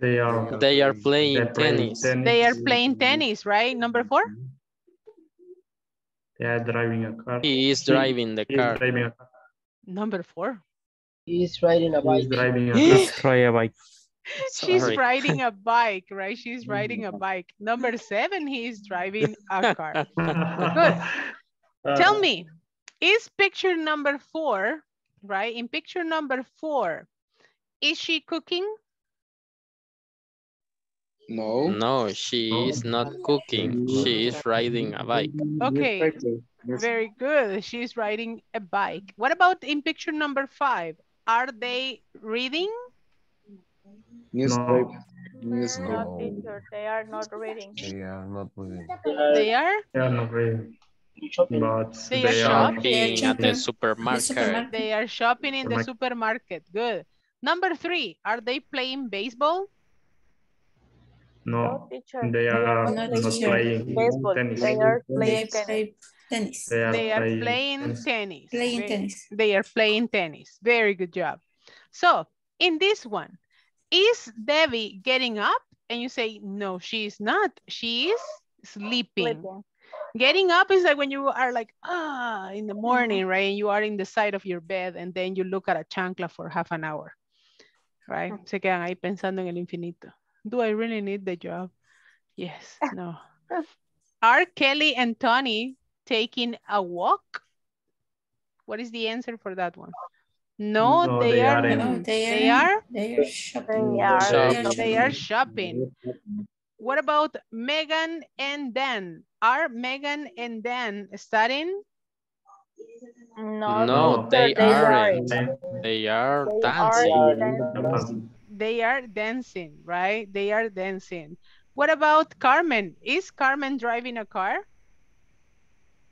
They are, they are playing tennis. tennis. They are playing tennis, right? Number four? They are driving a car. He is driving the he car. Is driving a car. Number four? He is riding a bike. He is driving a He's riding a bike. She's riding a bike, right? She's riding a bike. Number seven, he is driving a car. Good. Uh, Tell me, is picture number four, right? In picture number four, is she cooking? No. No, she no. is not cooking. She is riding a bike. Okay. Very good. She's riding a bike. What about in picture number five? Are they reading? No. Yes, no. No. They are not reading. They are not reading. They are? They are not reading. Shopping. But they, they are shopping, shopping at the supermarket. the supermarket. They are shopping in the supermarket. Good. Number three, are they playing baseball? No, no they are no, not playing baseball. Tennis. They are playing tennis. tennis. They are, they are playing, playing tennis. tennis. Playing they, tennis. They are playing tennis. Very good job. So in this one, is Debbie getting up? And you say, no, she is not. She is sleeping. sleeping. Getting up is like when you are like, ah, in the morning, right? And you are in the side of your bed and then you look at a chancla for half an hour, right? Mm-hmm. Se quedan ahí pensando en el infinito. Do I really need the job? Yes, no. Are Kelly and Tony taking a walk? What is the answer for that one? No, no they, they are not. They are? They are shopping. They are, shopping. They are shopping. What about Megan and Dan? Are Megan and Dan studying? No, no they, they aren't. aren't. They are they dancing. Are dancing. They are dancing, right? They are dancing. What about Carmen? Is Carmen driving a car?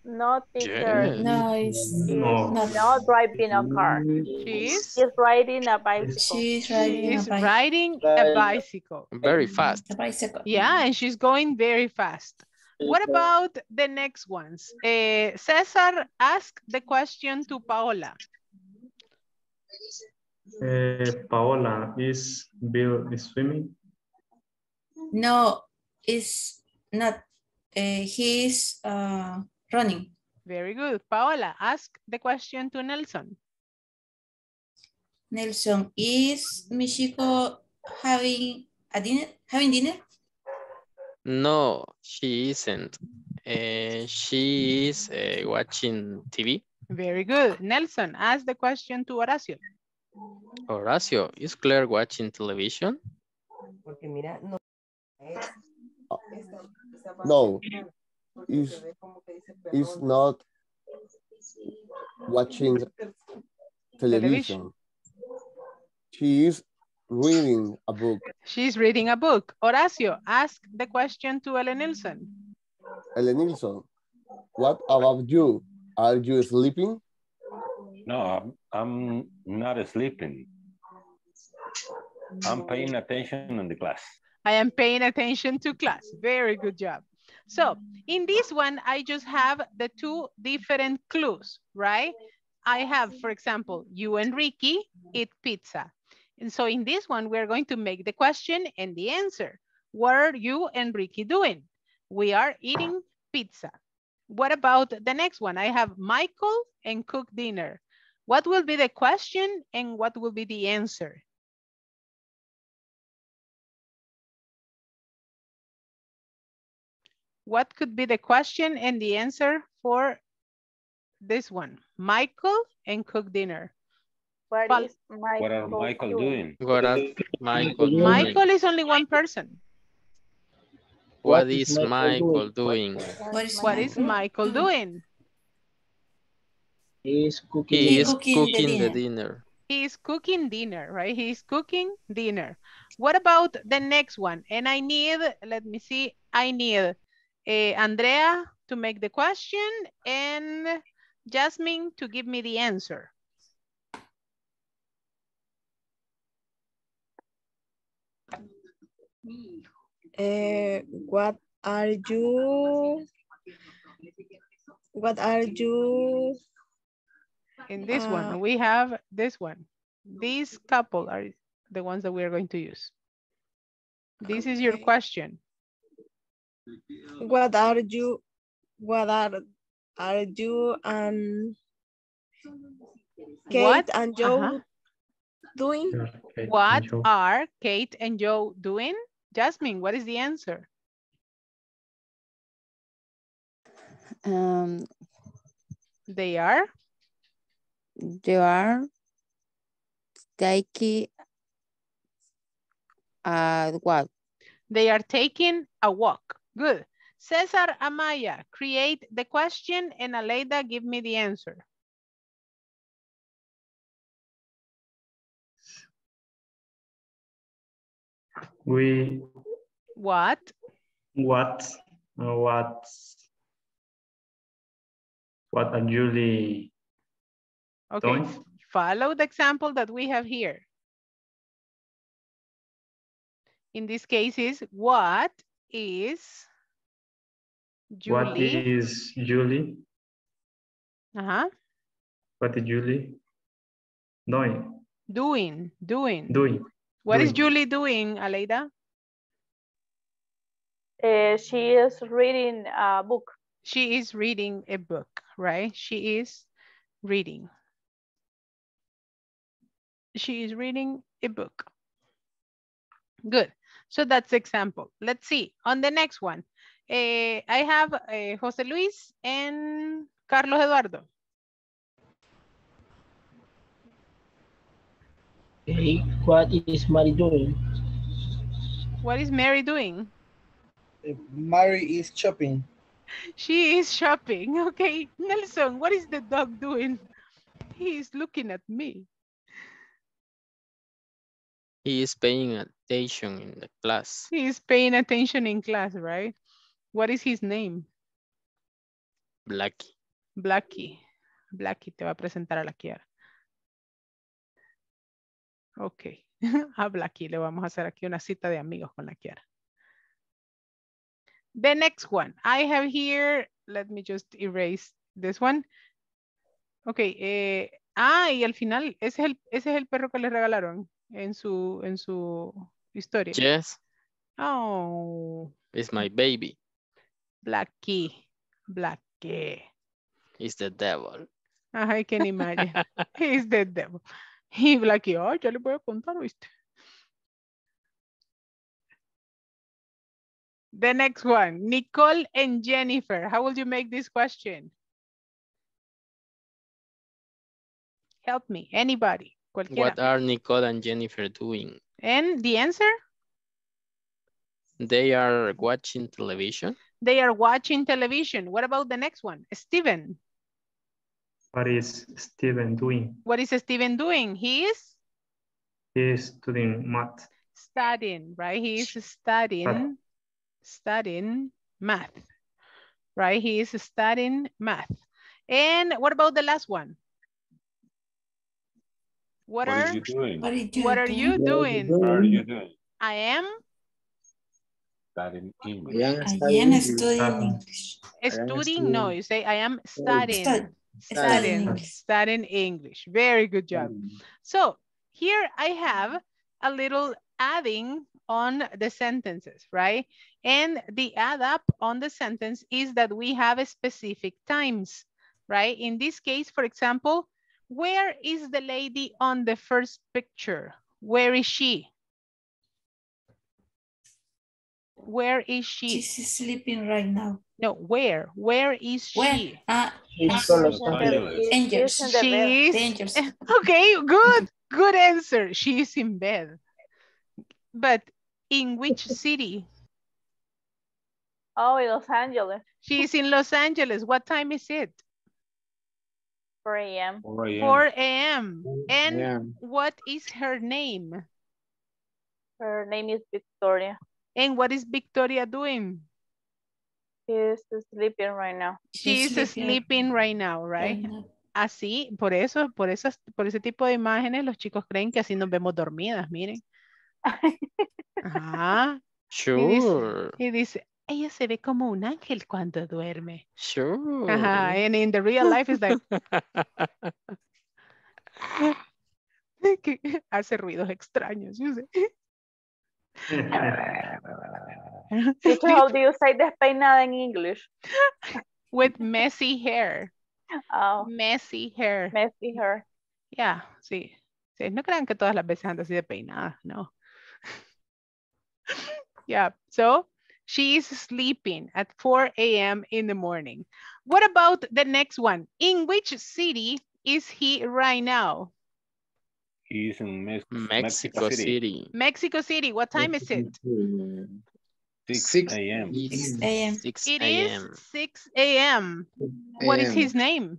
No, teacher. Yes. No, she's no. not driving a car. She is? She's riding a bicycle. She's riding, she's a, bike. riding a bicycle. Very fast. A bicycle. Yeah, and she's going very fast. What about the next ones? Uh, Cesar asked the question to Paola. Uh, Paola, is Bill is swimming? No, it's not. Uh, he's uh, running. Very good. Paola, ask the question to Nelson. Nelson, is Michiko having a dinner? Having dinner? No, she isn't. Uh, she is uh, watching T V. Very good. Nelson, ask the question to Horacio. Horacio, is Claire watching television? No, is is not watching television. She is reading a book. She's reading a book. Horacio, ask the question to Ellen Nielsen. Ellen Nielsen, what about you? Are you sleeping? No, I'm not sleeping. I'm paying attention in the class. I am paying attention to class. Very good job. So in this one, I just have the two different clues, right? I have, for example, you and Ricky eat pizza. And so in this one, we're going to make the question and the answer. What are you and Ricky doing? We are eating pizza. What about the next one? I have Michael and cook dinner. What will be the question and what will be the answer? What could be the question and the answer for this one? Michael and cook dinner. What, Paul, is Michael what are Michael doing? doing? What are Michael doing? Michael is only one person. What, what is, is Michael, Michael doing? doing? What is, what is Michael doing? He is cooking, he is cooking, cooking the, dinner. the dinner. He is cooking dinner, right? He is cooking dinner. What about the next one? And I need, let me see, I need Uh, Andrea to make the question and Jasmine to give me the answer. Uh, what are you? What are you? In this uh, one, we have this one. These couple are the ones that we are going to use. This okay. is your question. What are you, what are, are you and Kate what? and Joe uh-huh. doing? Kate what are Kate and Joe doing? Jasmine, what is the answer? Um, they are? They are taking a walk. They are taking a walk. Good. César Amaya, create the question and Aleida, give me the answer. We. What? What? What? What are Julie okay. doing? Follow the example that we have here. In this case is what? Is Julie. What is Julie? Uh-huh. What is Julie doing? Doing, doing. Doing. What doing. is Julie doing, Aleida? Uh, she is reading a book. She is reading a book, right? She is reading. She is reading a book. Good. So that's example. Let's see on the next one. Uh, I have uh, Jose Luis and Carlos Eduardo. Hey, what is Mary doing? What is Mary doing? Mary is shopping. She is shopping. Okay, Nelson, what is the dog doing? He is looking at me. He is paying attention in the class. He is paying attention in class, right? What is his name? Blackie. Blackie. Blackie te va a presentar a la Kiara. Ok. A Blackie le vamos a hacer aquí una cita de amigos con la Kiara. The next one. I have here, let me just erase this one. Ok. Eh, ah, y al final, ese es el, ese es el perro que le regalaron. En su, en su historia. Yes. Oh. It's my baby. Blackie. Blackie. He's the devil. I can imagine. He's the devil. Y Blackie, oh, ya le voy a contar, ¿viste? The next one. Nicole and Jennifer. How will you make this question? Help me. Anybody. What are Nicole and Jennifer doing? And the answer? They are watching television. They are watching television. What about the next one? Steven. What is Steven doing? What is Steven doing? He is? He is studying math. Studying, right? He is studying, uh, studying math, right? He is studying math. And what about the last one? What, what are, are you doing? What are you doing? What are you doing? I am studying English. I am studying, I am studying English. Studying, no, you say I am studying. Studying. Studying. Studying. Studying English. Very good job. Mm. So here I have a little adding on the sentences, right? And the add up on the sentence is that we have a specific times, right? In this case, for example, where is the lady on the first picture? Where is she? Where is she? She's sleeping right now. No, where? Where is she? Where? Uh, she's uh, in the she's, dangerous. Okay, good. Good answer. She is in bed. But in which city? Oh, in Los Angeles. She is in Los Angeles. What time is it? four A M four A M And yeah. What is her name? Her name is Victoria. And what is Victoria doing? She is sleeping right now. She is sleeping. sleeping right now, right? Mm-hmm. Así, por eso, por esas, por ese tipo de imágenes, los chicos creen que así nos vemos dormidas, miren. Ajá. Sure. Y dice, y dice, ella se ve como un ángel cuando duerme. Sure. Ajá. And in the real life it's like. Hace ruidos extraños. ¿Sí? Teacher, how do you say despeinada in English? With messy hair. Oh. Messy hair. Messy hair. Yeah, sí. Sí. No crean que todas las veces anda así de peinada, no. Yeah, so she is sleeping at four A M in the morning. What about the next one? In which city is he right now? He is in Mex Mexico, Mexico City. City. Mexico City. What time is it? six A M six A M It is six A M What is his name?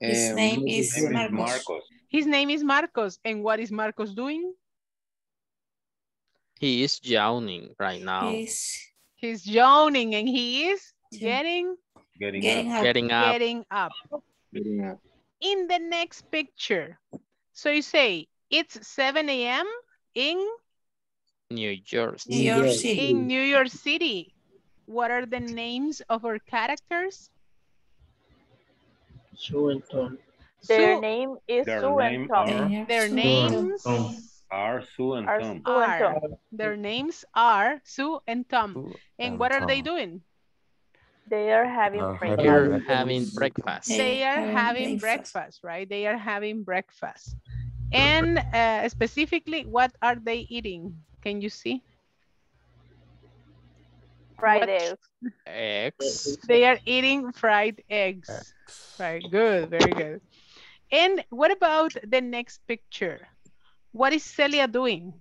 His um, name is, name Marcos. is Marcos. His name is Marcos. And what is Marcos doing? He is yawning right now. He's, He's yawning and he is getting, getting, getting, up. Up. Getting, up. Getting up. Getting up. In the next picture. So you say it's seven A M in New York City. New York City. In New York City. What are the names of our characters? Sue and Tom. Their Sue. name is Their Sue and Tom. Are, Their Sue names Tom. are Sue and are Tom. Sue and are. Tom. Their names are Sue and Tom. Sue and, and what Tom. are they doing? They are having uh, breakfast. They are having breakfast. They are having breakfast, right? They are having breakfast. And uh, specifically, what are they eating? Can you see? Fried eggs. eggs. They are eating fried eggs. eggs. Right, good, very good. And what about the next picture? What is Celia doing?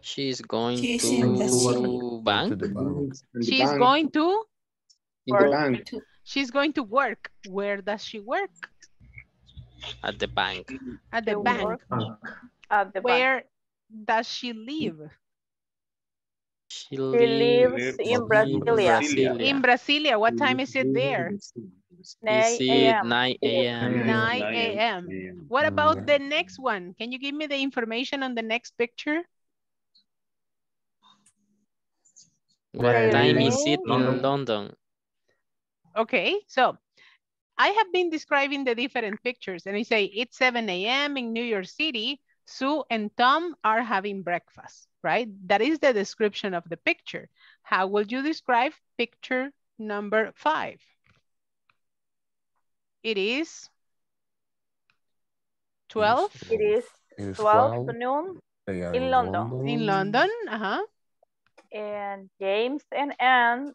She's going She's to bank. bank. She's bank. going to work. Bank. She's going to work. Where does she work? At the bank. At the, the bank. bank. At the Where bank. does she live? She, she lives in Brasilia. Brasilia. In Brasilia. What time is it there? nine A M nine A M nine A M What about the next one? Can you give me the information on the next picture? What time is it in London? Okay, so I have been describing the different pictures and I say it's seven A M in New York City. Sue and Tom are having breakfast, right? That is the description of the picture. How would you describe picture number five? It is twelve. It is twelve, twelve noon in London. London. In London, uh-huh. And James and Anne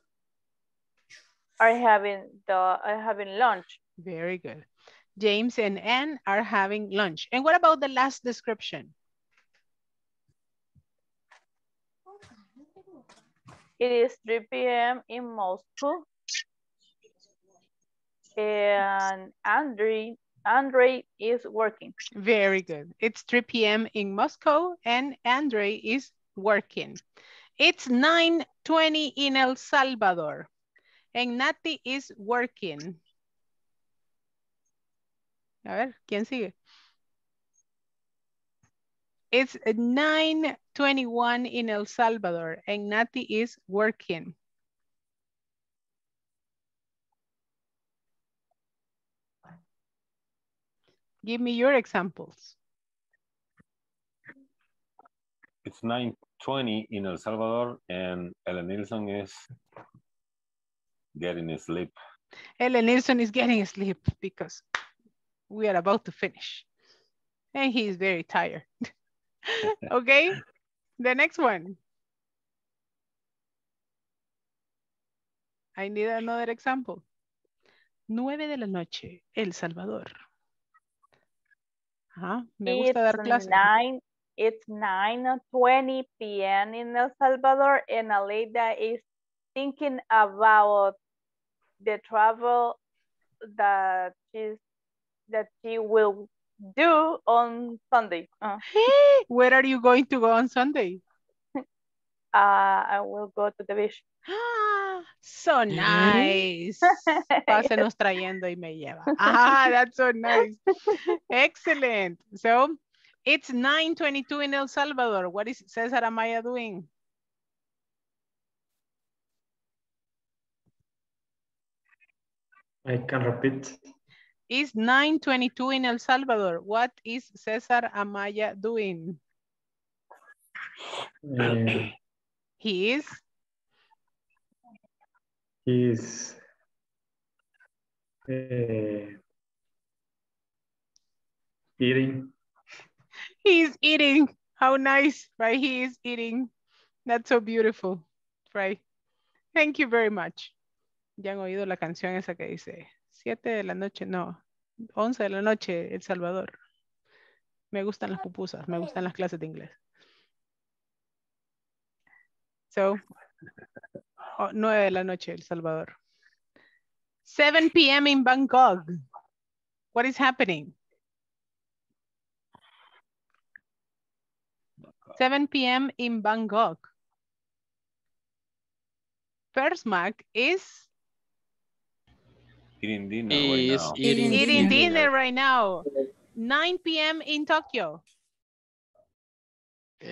are having the are having lunch. Very good. James and Anne are having lunch. And what about the last description? It is three P M in Moscow. And Andre Andre is working. Very good. It's three P M in Moscow and Andre is working. It's nine twenty in El Salvador, and Nati is working. A ver, ¿quién sigue? It's nine twenty-one in El Salvador, and Nati is working. Give me your examples. It's nine twenty in El Salvador, and Ellen Nielsen is getting asleep. Ellen Nielsen is getting asleep because we are about to finish. And he is very tired. Okay, the next one. I need another example. Nueve de la noche, El Salvador. Uh-huh. Me gusta dar clase. Nine, it's nine twenty p m in El Salvador, and Aleida is thinking about the travel that she's, that she will do on Sunday. Uh. Where are you going to go on Sunday? uh, I will go to the beach. So nice. Pásenos trayendo y me lleva. Ah, that's so nice. Excellent. So it's nine twenty-two in El Salvador. What is Cesar Amaya doing? I can repeat. It's nine twenty-two in El Salvador. What is Cesar Amaya doing? Uh, he is? He is... Uh, eating. He is eating. How nice, right? He is eating. That's so beautiful, right? Thank you very much. Ya han oído la canción esa que dice siete de la noche, no, once de la noche, El Salvador. Me gustan las pupusas, me gustan las clases de inglés. So, oh, nueve de la noche, El Salvador. seven p m in Bangkok. What is happening? seven p m in Bangkok. First mark is... Eating dinner right now. Eating, eating dinner. dinner right now. nine p m in Tokyo. Uh,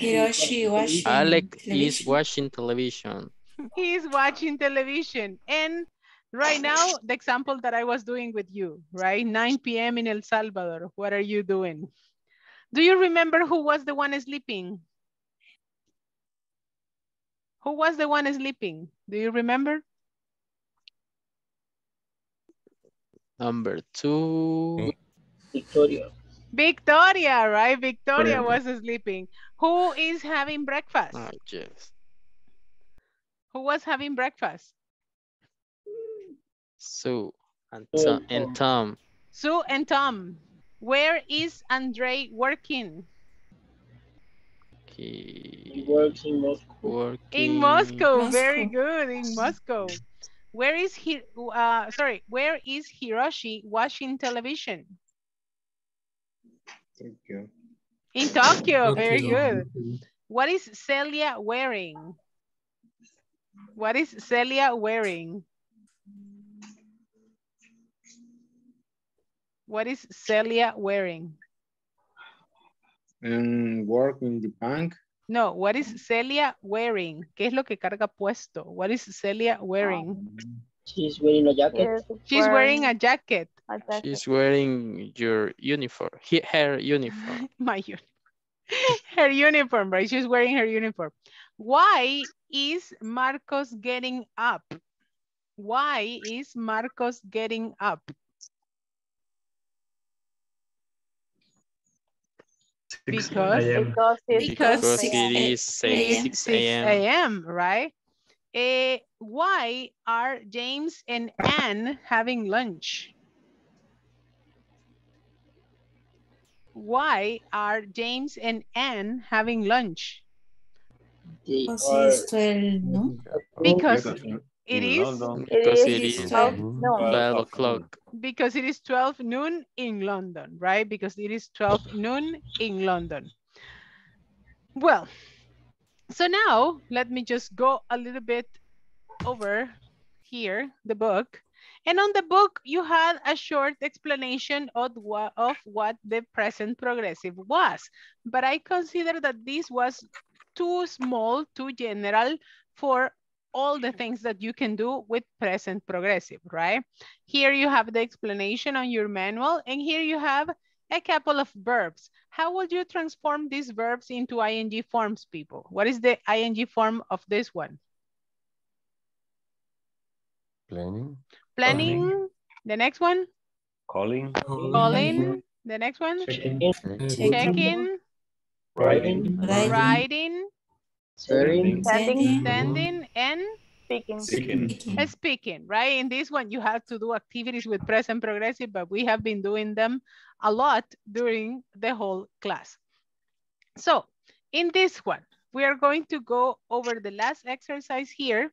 Hiroshi watching Alec television. is watching television. He is watching television. And right now, the example that I was doing with you, right? nine p m in El Salvador. What are you doing? Do you remember who was the one sleeping? Who was the one sleeping? Do you remember? Number two. Victoria. Victoria, right? Victoria was sleeping. Who is having breakfast? Oh, yes. Who was having breakfast? Sue and, oh, and Tom. Sue and Tom. Where is Andre working? He works in Moscow. Working. In Moscow. Moscow. Very good. In Moscow. Where is he? Uh, sorry, where is Hiroshi watching television? Tokyo. In Tokyo. Tokyo. Very good. What is Celia wearing? What is Celia wearing? What is Celia wearing? Um, work in the bank. No, what is Celia wearing? ¿Qué es lo que carga puesto? What is Celia wearing? She's wearing a jacket. She's wearing a jacket. A jacket. She's wearing your uniform, her uniform. My uniform. Her uniform, right? She's wearing her uniform. Why is Marcos getting up? Why is Marcos getting up? Because, because, it's because six a m, right? Uh, why are James and Anne having lunch? Why are James and Anne having lunch? They because are... it is, because it is twelve o'clock. Because it is twelve noon in London, right? Because it is twelve noon in London. Well, so now let me just go a little bit over here, the book, And on the book, you had a short explanation of what, of what the present progressive was. But I consider that this was too small, too general for all the things that you can do with present progressive, right? Here you have the explanation on your manual, and here you have a couple of verbs. How would you transform these verbs into I N G forms, people? What is the I N G form of this one? Planning. Planning. Planning. The next one? Calling. Calling. Calling. The next one? Checking. Checking. Checking. Riding. Riding. Riding. Standing. Standing. Standing and speaking. Speaking. Speaking, right? In this one, you have to do activities with present progressive, but we have been doing them a lot during the whole class. So in this one, we are going to go over the last exercise here,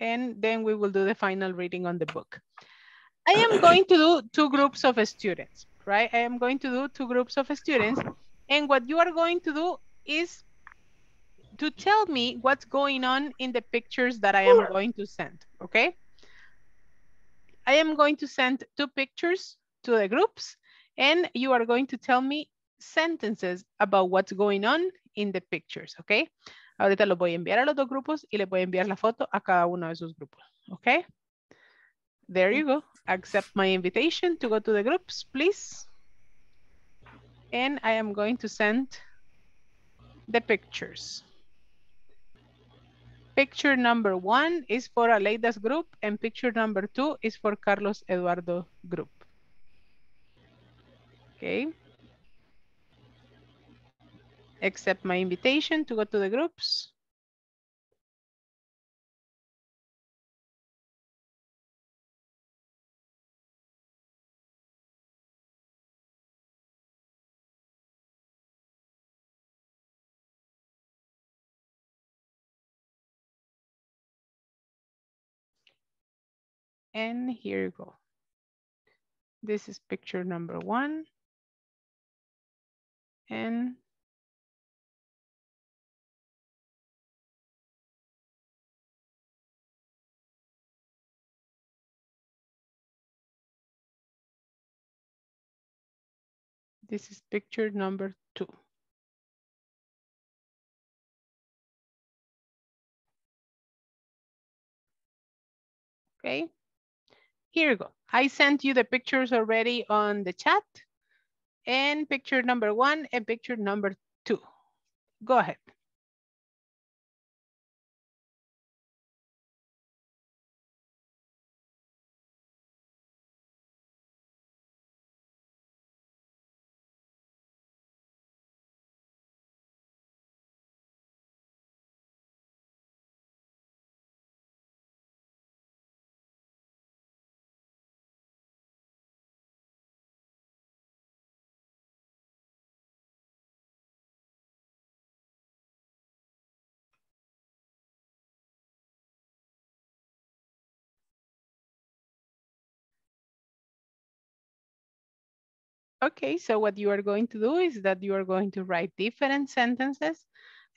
and then we will do the final reading on the book. I am going to do two groups of students, right? I am going to do two groups of students, and what you are going to do is to tell me what's going on in the pictures that I am going to send, okay? I am going to send two pictures to the groups, and you are going to tell me sentences about what's going on in the pictures, okay? Ahorita los voy a enviar a los dos grupos y les voy a enviar la foto a cada uno de sus grupos, okay? There you go. Accept my invitation to go to the groups, please. And I am going to send the pictures. Picture number one is for Aleida's group, and picture number two is for Carlos Eduardo group. Okay. Accept my invitation to go to the groups. And here you go. This is picture number one. And this is picture number two. Okay. Here you go. I sent you the pictures already on the chat, and picture number one and picture number two. Go ahead. Okay, so what you are going to do is that you are going to write different sentences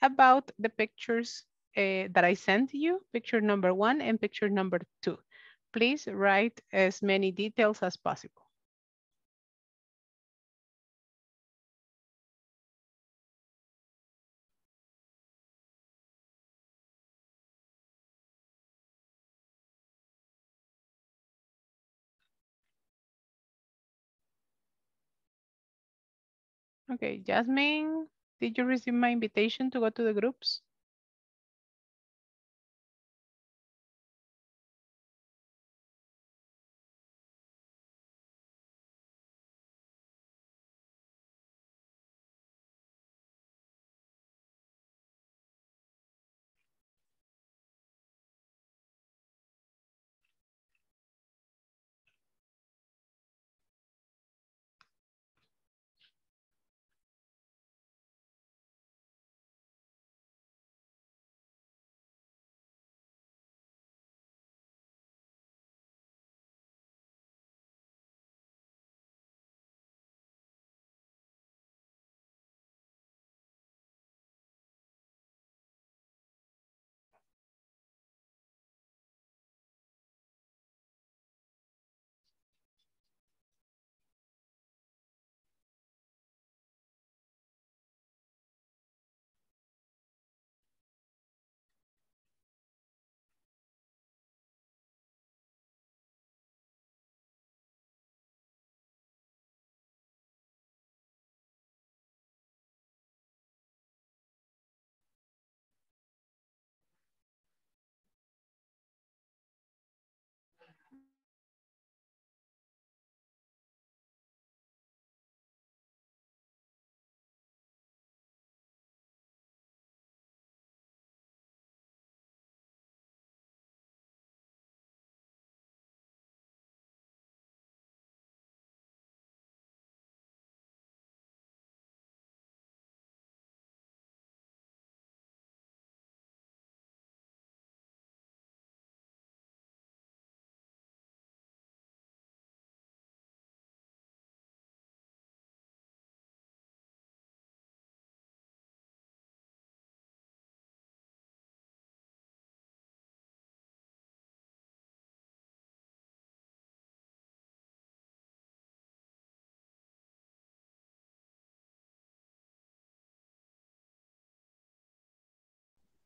about the pictures uh, that I sent you, picture number one and picture number two. Please write as many details as possible. Okay, Jasmine, did you receive my invitation to go to the groups?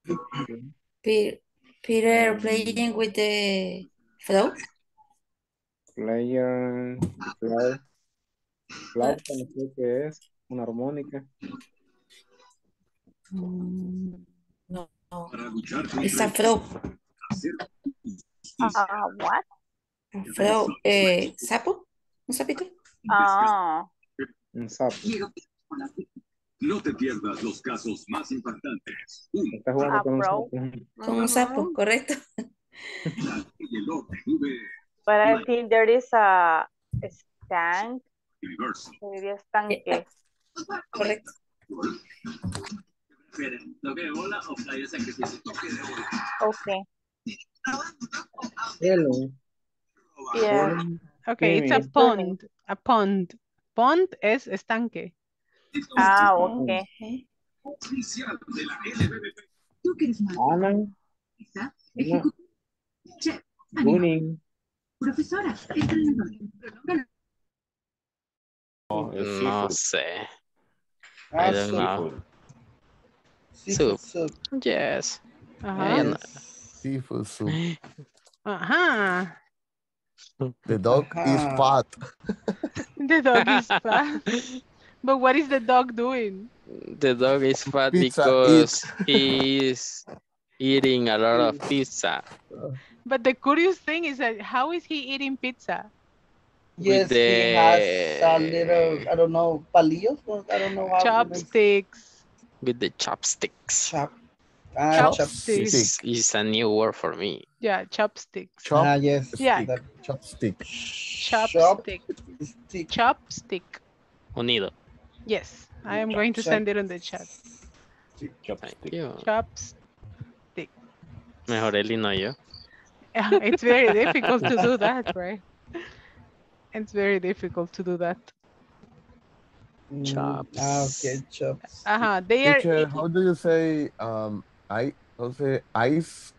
Peter, Peter playing with the flow. Player, flow. Flauta, no sé qué es, una armónica. No, no. Es afro. Ah, uh, what? Afro, eh, sapo, un sapito. Ah. Un sapo. No te pierdas los casos más impactantes. Está jugando con un sapo. Con un sapo, correcto. But I think there is a stand. Maybe a tanque. Correcto. Okay. Hello. Yeah. Okay, it's a pond. A pond. Pond es estanque. Ah, okay. Alan. Morning. Profesora, entrenadora. No, no sé. I don't know. Soup. Soup. Yes. Uh-huh. Seafood soup. Uh-huh. The dog uh-huh. is fat. The dog is fat. But what is the dog doing? The dog is fat pizza because eat. he is eating a lot of pizza. But the curious thing is that how is he eating pizza? Yes, the... he has a little, I don't know, palillos? I don't know how. Chopsticks. With the chopsticks. Chop. Ah, chopsticks. Chopsticks. It's a new word for me. Yeah, chopsticks. Chop. Ah, yes. Yeah. Chopstick. Chopstick. Chopstick. Chopstick. Unido. Yes, I am Chop. going to send it on the chat. Chopstick. Chopstick. Mejor él y no yo. It's very difficult to do that, right? It's very difficult to do that. Chops. Mm, ah, okay, chops. Uh-huh. They are. Teacher, how do you say um I say ice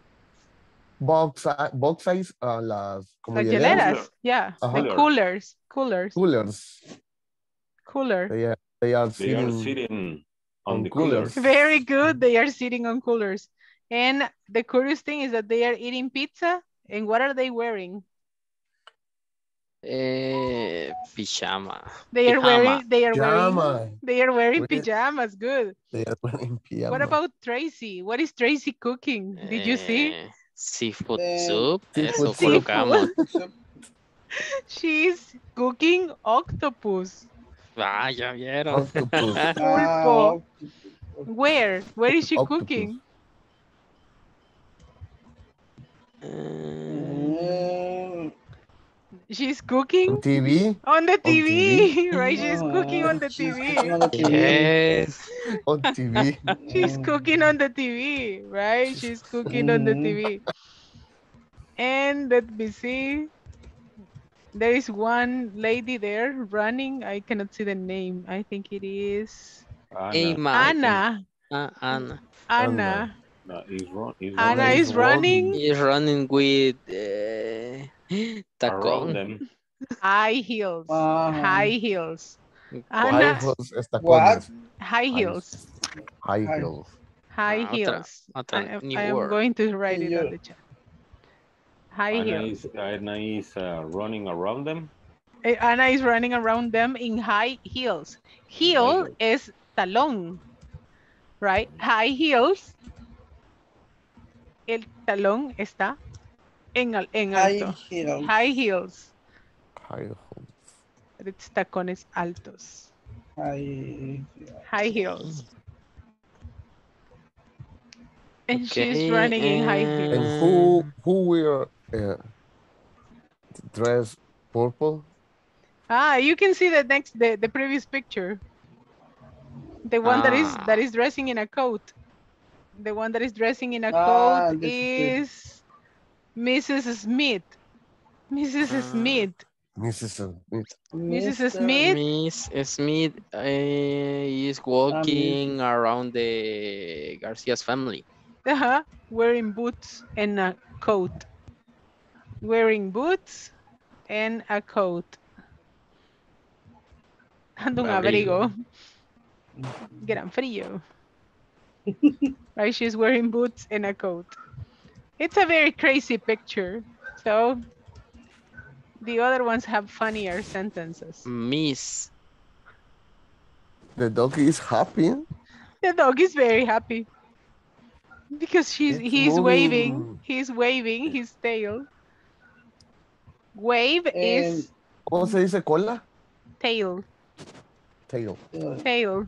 box box ice uh las como las hieleras, yeah. Uh-huh. The coolers. Coolers. Coolers. Coolers. They are they are sitting, they are sitting on the coolers. coolers. Very good. They are sitting on coolers. And the curious thing is that they are eating pizza. And what are they wearing? Eh, pijama. They are pijama. wearing. They are pijama. wearing. They are wearing pajamas. Good. They are wearing pajamas. What about Tracy? What is Tracy cooking? Did you see? Eh, seafood eh, soup. Seafood seafood. She's cooking octopus. Ah, ya vieron. Octopus. Pulpo. Where? Where is she octopus. cooking? Um, she's cooking on T V. On the T V, on T V. Right? She's cooking on the she's T V. On the T V. Yes. On T V. She's cooking on the T V, right? She's cooking mm. on the T V. And let me see. There is one lady there running. I cannot see the name. I think it is Anna. Anna. Anna. Anna. No, he's run, he's Anna running, is running. He's running with uh, tacón. High heels. Wow. High heels. Anna, what? High heels. High heels. High heels. Ah, otra, otra I, I am going to write it on the chat. High Anna heels. Is, Anna is uh, running around them. Anna is running around them in high heels. Heel high is talón, right? High heels. El talón está en, al, en alto. High heels. High heels. High heels. It's tacones altos. High heels. High heels. And okay. she's running in high heels. And who who wear uh, dress purple? Ah, you can see the next the, the previous picture. The one ah. that is that is dressing in a coat. The one that is dressing in a ah, coat is Missus Smith. Missus Uh, Smith. Missus Smith. Missus Smith. Missus Smith uh, is walking um, around the Garcia's family. Uh-huh. Wearing boots and a coat. Wearing boots and a coat. And un abrigo. Gran frío. Right? She's wearing boots and a coat. It's a very crazy picture. So the other ones have funnier sentences. Miss. The dog is happy. The dog is very happy. Because she's it's he's moving. waving. He's waving his tail. Wave and is... ¿Cómo se dice cola? Tail. Tail. Tail.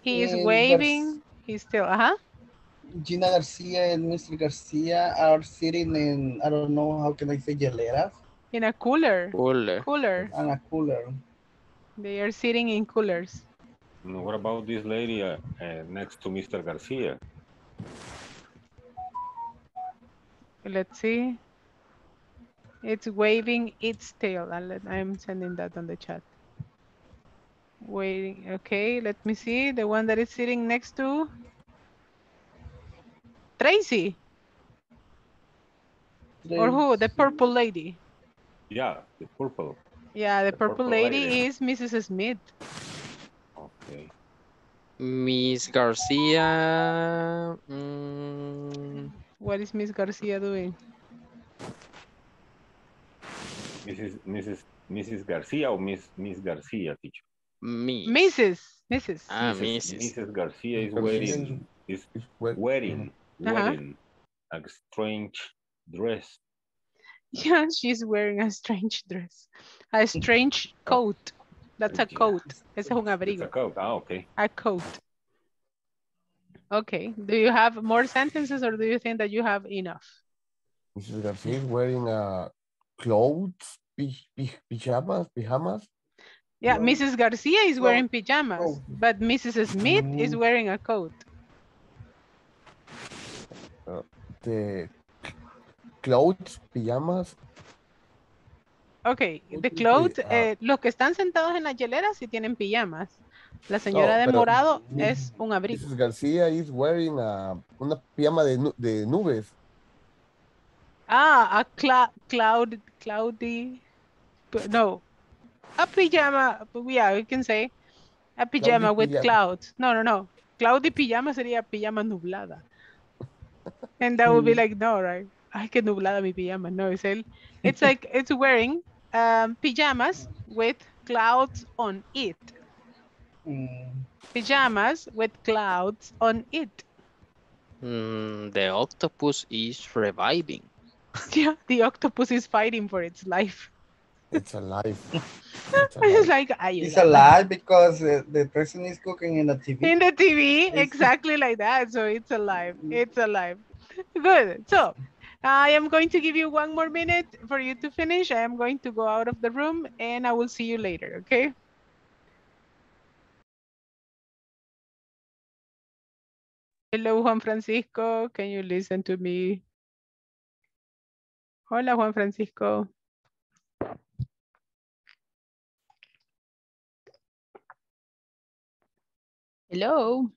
He is and waving Gar his tail. Uh-huh. Gina Garcia and Mister Garcia are sitting in, I don't know, how can I say, geleras? In a cooler. Cooler. Cooler. In a cooler. They are sitting in coolers. What about this lady uh, uh, next to Mister Garcia? Let's see. It's waving its tail. I'll, I'm sending that on the chat. Waiting. Okay, let me see. The one that is sitting next to Tracy. Tracy. Or who? The purple lady. Yeah, the purple. Yeah, the, the purple, purple lady, lady is Missus Smith. Okay. Miss Garcia. Mm. What is Miss Garcia doing? Missus Missus Missus Garcia or Miss Miss Garcia, teacher? Miss. Missus Missus Ah, Missus Missus Garcia is wearing is wearing wearing uh-huh. a strange dress. Yeah, she's wearing a strange dress, a strange coat. That's a coat. Ese es un abrigo. It's a coat. Ah, okay. A coat. Okay. Do you have more sentences, or do you think that you have enough? Missus Garcia is wearing a clothes, pajamas, pajamas. Yeah, no. Missus Garcia is no. wearing pajamas, no. but Missus Smith mm. is wearing a coat. Uh, the clothes, pajamas. Okay, the clothes, uh, eh, los que están sentados en las hieleras sí tienen pijamas. La señora no, de morado mm, es un abrigo. Missus Garcia is wearing a, una pijama de, de nubes. Ah, a cl cloud, cloudy, no, a pijama, yeah, we can say a pijama cloudy with pijama. clouds. No, no, no, cloudy pijama sería pijama nublada. And that would be like, no, right? Ay, que nublada mi pijama, no, es él. It's like, it's wearing um, pajamas with clouds on it. Mm. Pajamas with clouds on it. Mm, the octopus is reviving. Yeah, the octopus is fighting for its life. It's alive. It's alive, it's like, it's alive because uh, the person is cooking in the T V. In the T V, it's exactly like that. So it's alive. It's alive. Good. So I am going to give you one more minute for you to finish. I am going to go out of the room and I will see you later. Okay. Hello, Juan Francisco. Can you listen to me? Hola, Juan Francisco. Hello.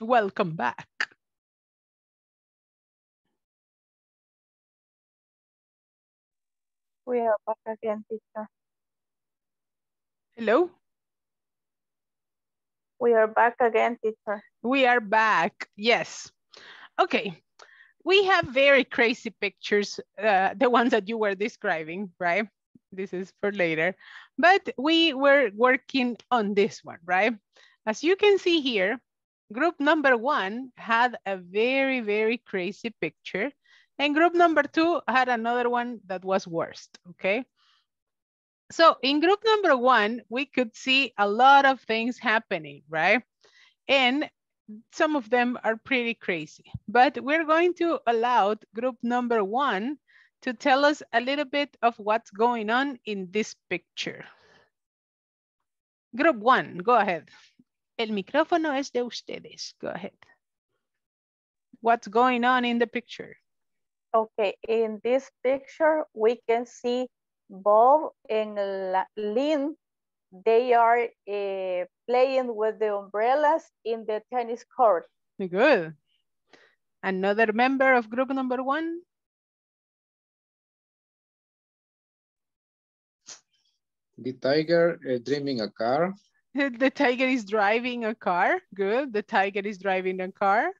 Welcome back. We are back again, teacher. Hello? We are back again, teacher. We are back, yes. Okay, we have very crazy pictures, uh, the ones that you were describing, right? This is for later, but we were working on this one, right? As you can see here, group number one had a very, very crazy picture, and group number two had another one that was worst, okay? So in group number one, we could see a lot of things happening, right? And some of them are pretty crazy, but we're going to allow group number one to tell us a little bit of what's going on in this picture. Group one, go ahead. El micrófono es de ustedes. Go ahead. What's going on in the picture? Okay, in this picture, we can see Bob and Lynn. They are uh, playing with the umbrellas in the tennis court. Good. Another member of group number one? The tiger uh, dreaming a car. The tiger is driving a car. Good. The tiger is driving a car.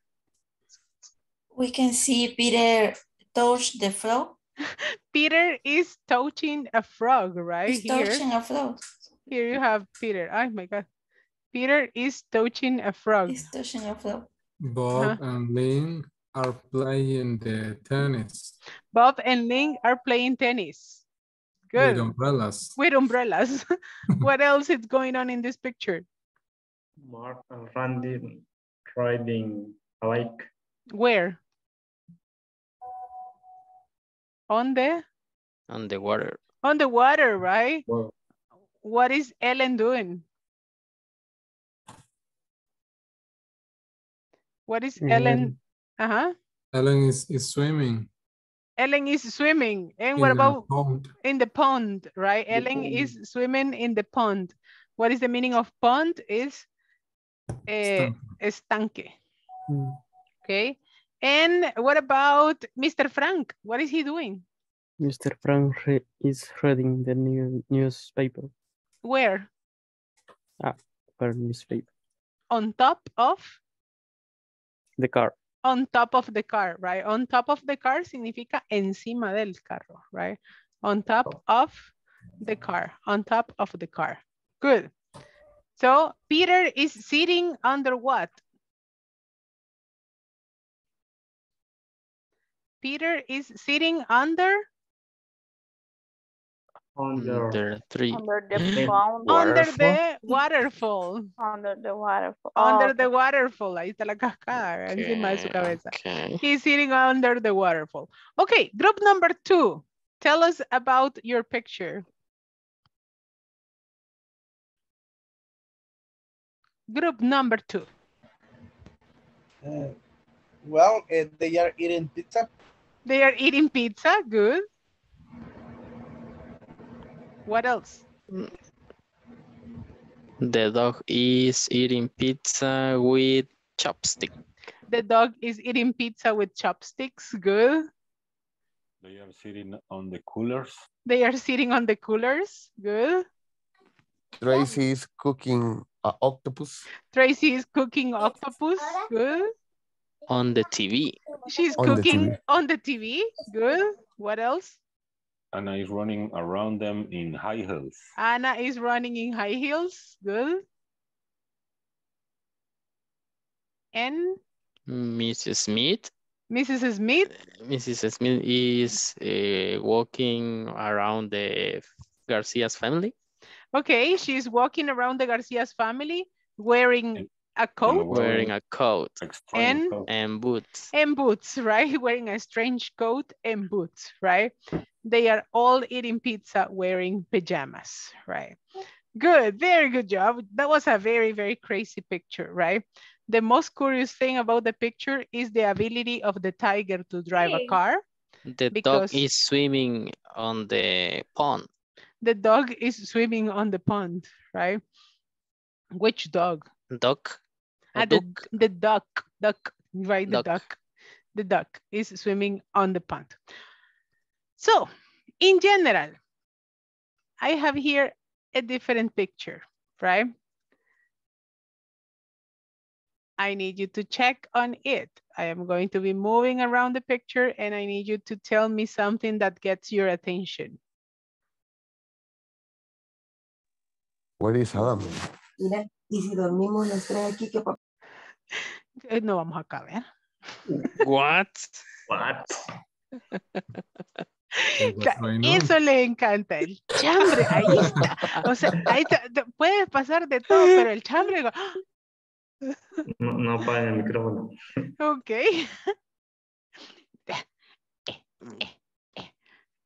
We can see Peter touch the frog. Peter is touching a frog, right? He's here. touching a frog. Here you have Peter. Oh my God. Peter is touching a frog. He's touching a frog. Bob huh? and Lynn are playing the tennis. Bob and Lynn are playing tennis. Good. With umbrellas. With umbrellas. What else is going on in this picture? Mark and Randy riding a bike. Where? On the? On the water. On the water, right? Well, what is Ellen doing? What is Ellen? Ellen, uh-huh. Ellen is, is swimming. Ellen is swimming. And in what about pond. in the pond, right? The Ellen pond. is swimming in the pond. What is the meaning of pond? Is eh, estanque. Mm. Okay. And what about Mister Frank? What is he doing? Mister Frank re is reading the new newspaper. Where? Ah, for newspaper. On top of? The car. On top of the car, right? On top of the car significa encima del carro, right? On top of the car, on top of the car. Good. So Peter is sitting under what? Peter is sitting under? Under, three. under the pond. Under the waterfall. Under the waterfall. Oh, under okay. the waterfall. Ahí está la cascada okay. encima de su cabeza. Okay. He's sitting under the waterfall. Okay, group number two. Tell us about your picture. Group number two. Uh, well, uh, they are eating pizza. They are eating pizza. Good. What else? The dog is eating pizza with chopsticks. The dog is eating pizza with chopsticks. Good. They are sitting on the coolers. They are sitting on the coolers. Good. Tracy is cooking uh, octopus. Tracy is cooking octopus. Good. On the T V. She's on cooking the T V. on the T V. Good. What else? Anna is running around them in high heels. Anna is running in high heels. Good. And? Missus Smith. Missus Smith. Missus Smith is uh, walking around the Garcia's family. Okay, she's walking around the Garcia's family wearing and, a coat. Wearing a coat. And, coat. and boots. And boots, right? Wearing a strange coat and boots, right? They are all eating pizza wearing pajamas, right? Good, very good job. That was a very, very crazy picture, right? The most curious thing about the picture is the ability of the tiger to drive a car. The dog is swimming on the pond. The dog is swimming on the pond, right? Which dog? Duck. Ah, the, the duck, duck, right? The duck. duck. The duck is swimming on the pond. So, in general, I have here a different picture, right? I need you to check on it. I am going to be moving around the picture and I need you to tell me something that gets your attention. What is Adam? Y si dormimos los tres aquí, ¿qué papá? No vamos a caber. What? What? Eso le encanta, el chambre, ahí está. O sea, ahí te, te puedes pasar de todo, pero el chambre... No, no apaga el micrófono. Ok. Eh, eh, eh.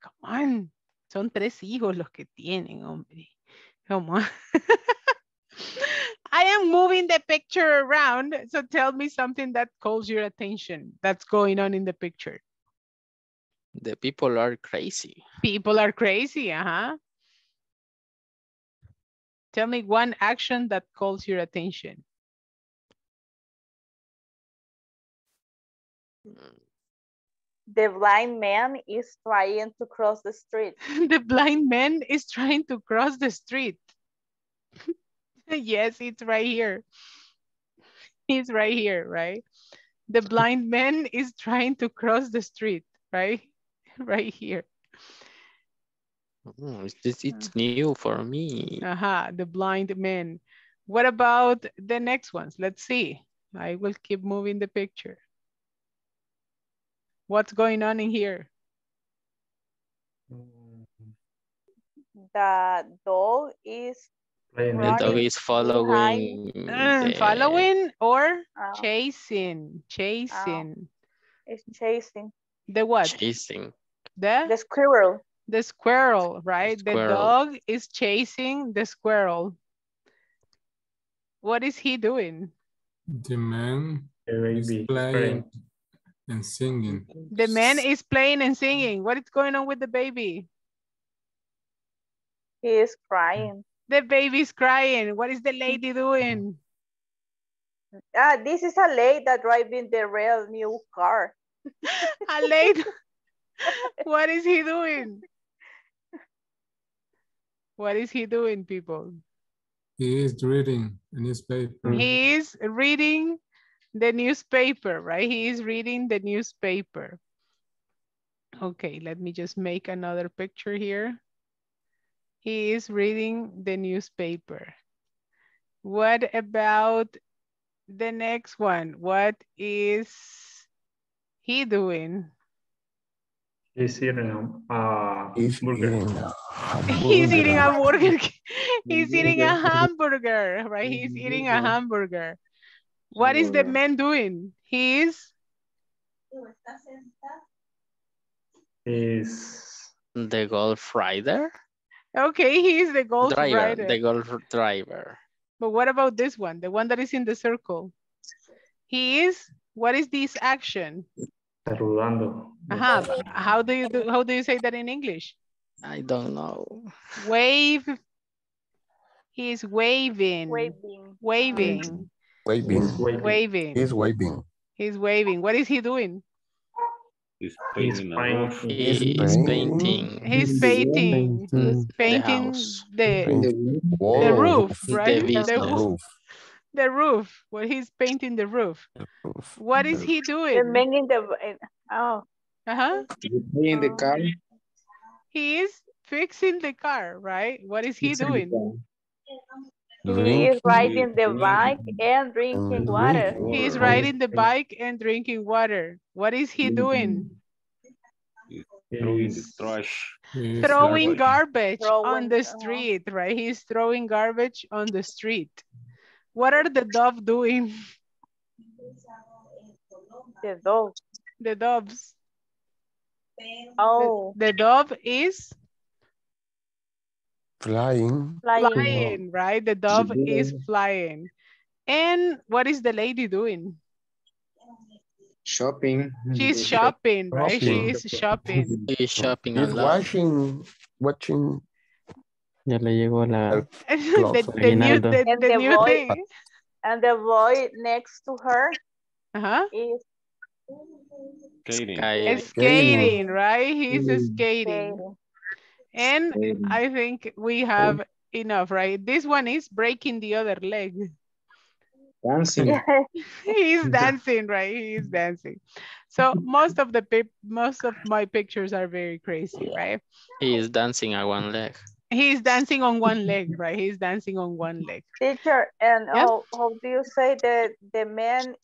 Come on. Son tres hijos los que tienen, hombre. Come on. I am moving the picture around, so tell me something that calls your attention that's going on in the picture. The people are crazy. People are crazy, uh-huh. Tell me one action that calls your attention. The blind man is trying to cross the street. The blind man is trying to cross the street. Yes, it's right here. It's right here, right? The blind man is trying to cross the street, right? Right here. Oh, it's, it's new for me. Aha, uh-huh, the blind man. What about the next ones? Let's see. I will keep moving the picture. What's going on in here? The dog is... The dog is following. Uh, the... Following or uh, chasing. Chasing. Uh, it's chasing. The what? Chasing. The? The squirrel. The squirrel, right? The, squirrel. The dog is chasing the squirrel. What is he doing? The man is playing and singing. The man is playing and singing. What is going on with the baby? He is crying. The baby's crying. What is the lady doing? Ah, this is a lady driving the real new car. A lady. What is he doing? What is he doing, people? He is reading the newspaper. He is reading the newspaper, right? He is reading the newspaper. Okay, let me just make another picture here. He is reading the newspaper. What about the next one? What is he doing? He's eating a burger. He's eating a burger. He's eating a hamburger, right? He's eating a hamburger. What is the man doing? He is... Is the golf rider? Okay, he is the golf driver, rider. The golf driver. But what about this one? The one that is in the circle. He is, what is this action? Saludando. Uh-huh. How do you do, how do you say that in English? I don't know. Wave. He is waving. Waving. Waving. Waving. Waving. Waving. He's waving. He's waving. What is he doing? He's painting. He's, he's painting. He's painting. He's painting the the roof, right? The roof. The roof. Well, he's painting the roof. The roof. What is he doing? The man in the oh. Uh huh. In the car. He is fixing the car, right? What is he fixing doing? He is riding the bike and drinking water. He is riding the bike and drinking water. What is he doing? Throwing the trash. Throwing garbage on the street, right? He's throwing garbage on the street. What are the doves doing? The doves. The doves. Oh. The, the dove is... Flying. Flying. Flying, right? The dove is flying. And what is the lady doing? Shopping. She's shopping, shopping. Right? She is shopping. She is shopping. She's watching, watching. Ya le llegó la... the, the new, the, and the the new boy, thing. And the boy next to her uh-huh. is... Skating. Skating. Skating, right? He's mm. skating. And I think we have enough, right? This one is breaking the other leg. Dancing. He's dancing, right? He's dancing. So most of the most of my pictures are very crazy, right? He is dancing on one leg. He's dancing on one leg, right? He's dancing on one leg. Teacher, and yep. how, how do you say that the man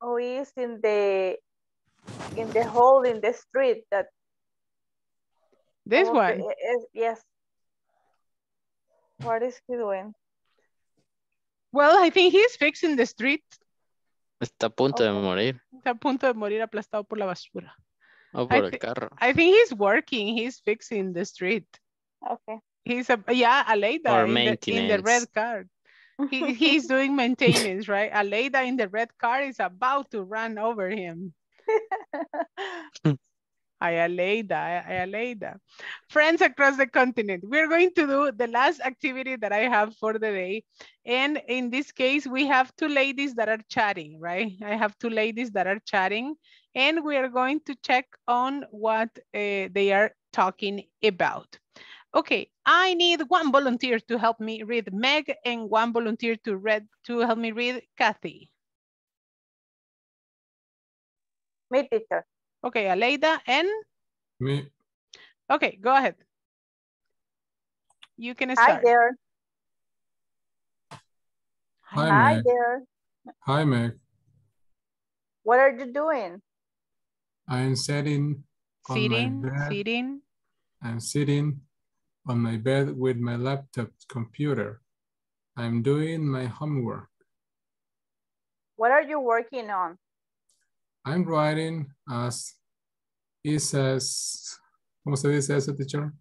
who is in the in the hole in the street that this one? Is, yes. What is he doing? Well, I think he's fixing the street. Está a punto okay. de morir. Está a punto de morir aplastado por la basura. Oh, por I, th el carro. I think he's working. He's fixing the street. Okay. He's a, yeah, Aleida in the, in the red car. He, he's doing maintenance, right? Aleida in the red car is about to run over him. I Aleida, I Aleida. Friends across the continent, we're going to do the last activity that I have for the day. And in this case, we have two ladies that are chatting, right? I have two ladies that are chatting and we are going to check on what uh, they are talking about. Okay, I need one volunteer to help me read Meg and one volunteer to read to help me read Kathy. Me, teacher. Okay, Aleida and? Me. Okay, go ahead. You can start. Hi there. Hi, Hi Meg. there. Hi, Meg. What are you doing? I'm sitting on sitting, my bed. Sitting. I'm sitting on my bed with my laptop computer. I'm doing my homework. What are you working on? I'm writing as essays. ¿Cómo se dice eso, teacher?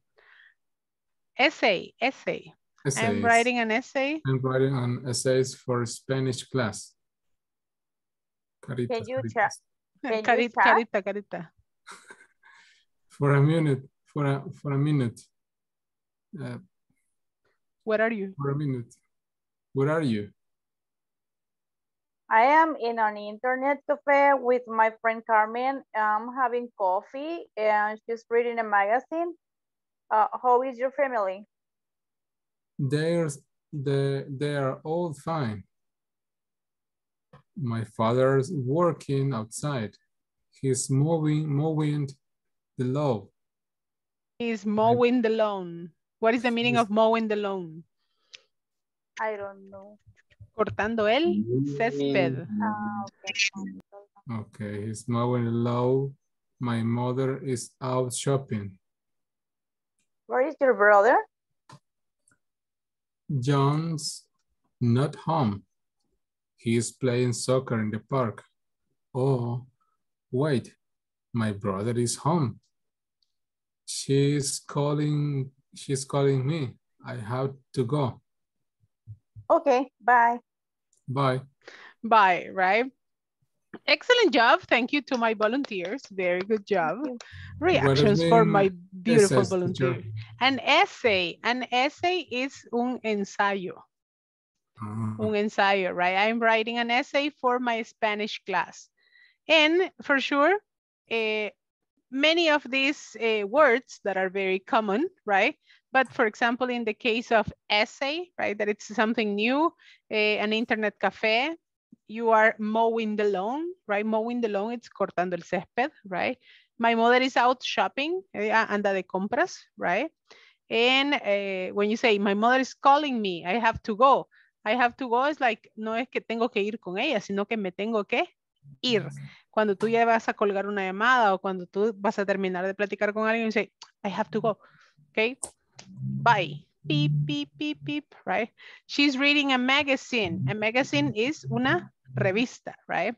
Essay, essay. Essays. I'm writing an essay. I'm writing an essays for Spanish class. Carita, can you chat? Carita, carita, carita. For a minute, for a, for a minute. Uh, Where are you? For a minute. Where are you? I am in an internet cafe with my friend Carmen. I'm having coffee and she's reading a magazine. Uh, how is your family? There's the, they are all fine. My father's working outside. He's mowing, mowing the lawn. He's mowing the lawn. What is the meaning He's... of mowing the lawn? I don't know. Cortando el césped. Oh, okay. okay, he's mowing low. My mother is out shopping. Where is your brother? John's not home. He is playing soccer in the park. Oh, wait, my brother is home. She's calling, she's calling me. I have to go. Okay, bye. Bye. Bye, right? Excellent job. Thank you to my volunteers. Very good job. Reactions for my beautiful essays, volunteer. Teacher. An essay. An essay is un ensayo. Uh-huh. Un ensayo, right? I'm writing an essay for my Spanish class. And for sure, uh, many of these uh, words that are very common, right? But for example, in the case of essay, right, that it's something new, eh, an internet cafe, you are mowing the lawn, right? Mowing the lawn, it's cortando el césped, right? My mother is out shopping, eh, anda de compras, right? And eh, when you say, my mother is calling me, I have to go. I have to go is like, no es que tengo que ir con ella, sino que me tengo que ir. Cuando tú ya vas a colgar una llamada o cuando tú vas a terminar de platicar con alguien, you say, I have to go, okay? Bye. Beep, beep, beep, beep, right? She's reading a magazine. A magazine is una revista, right?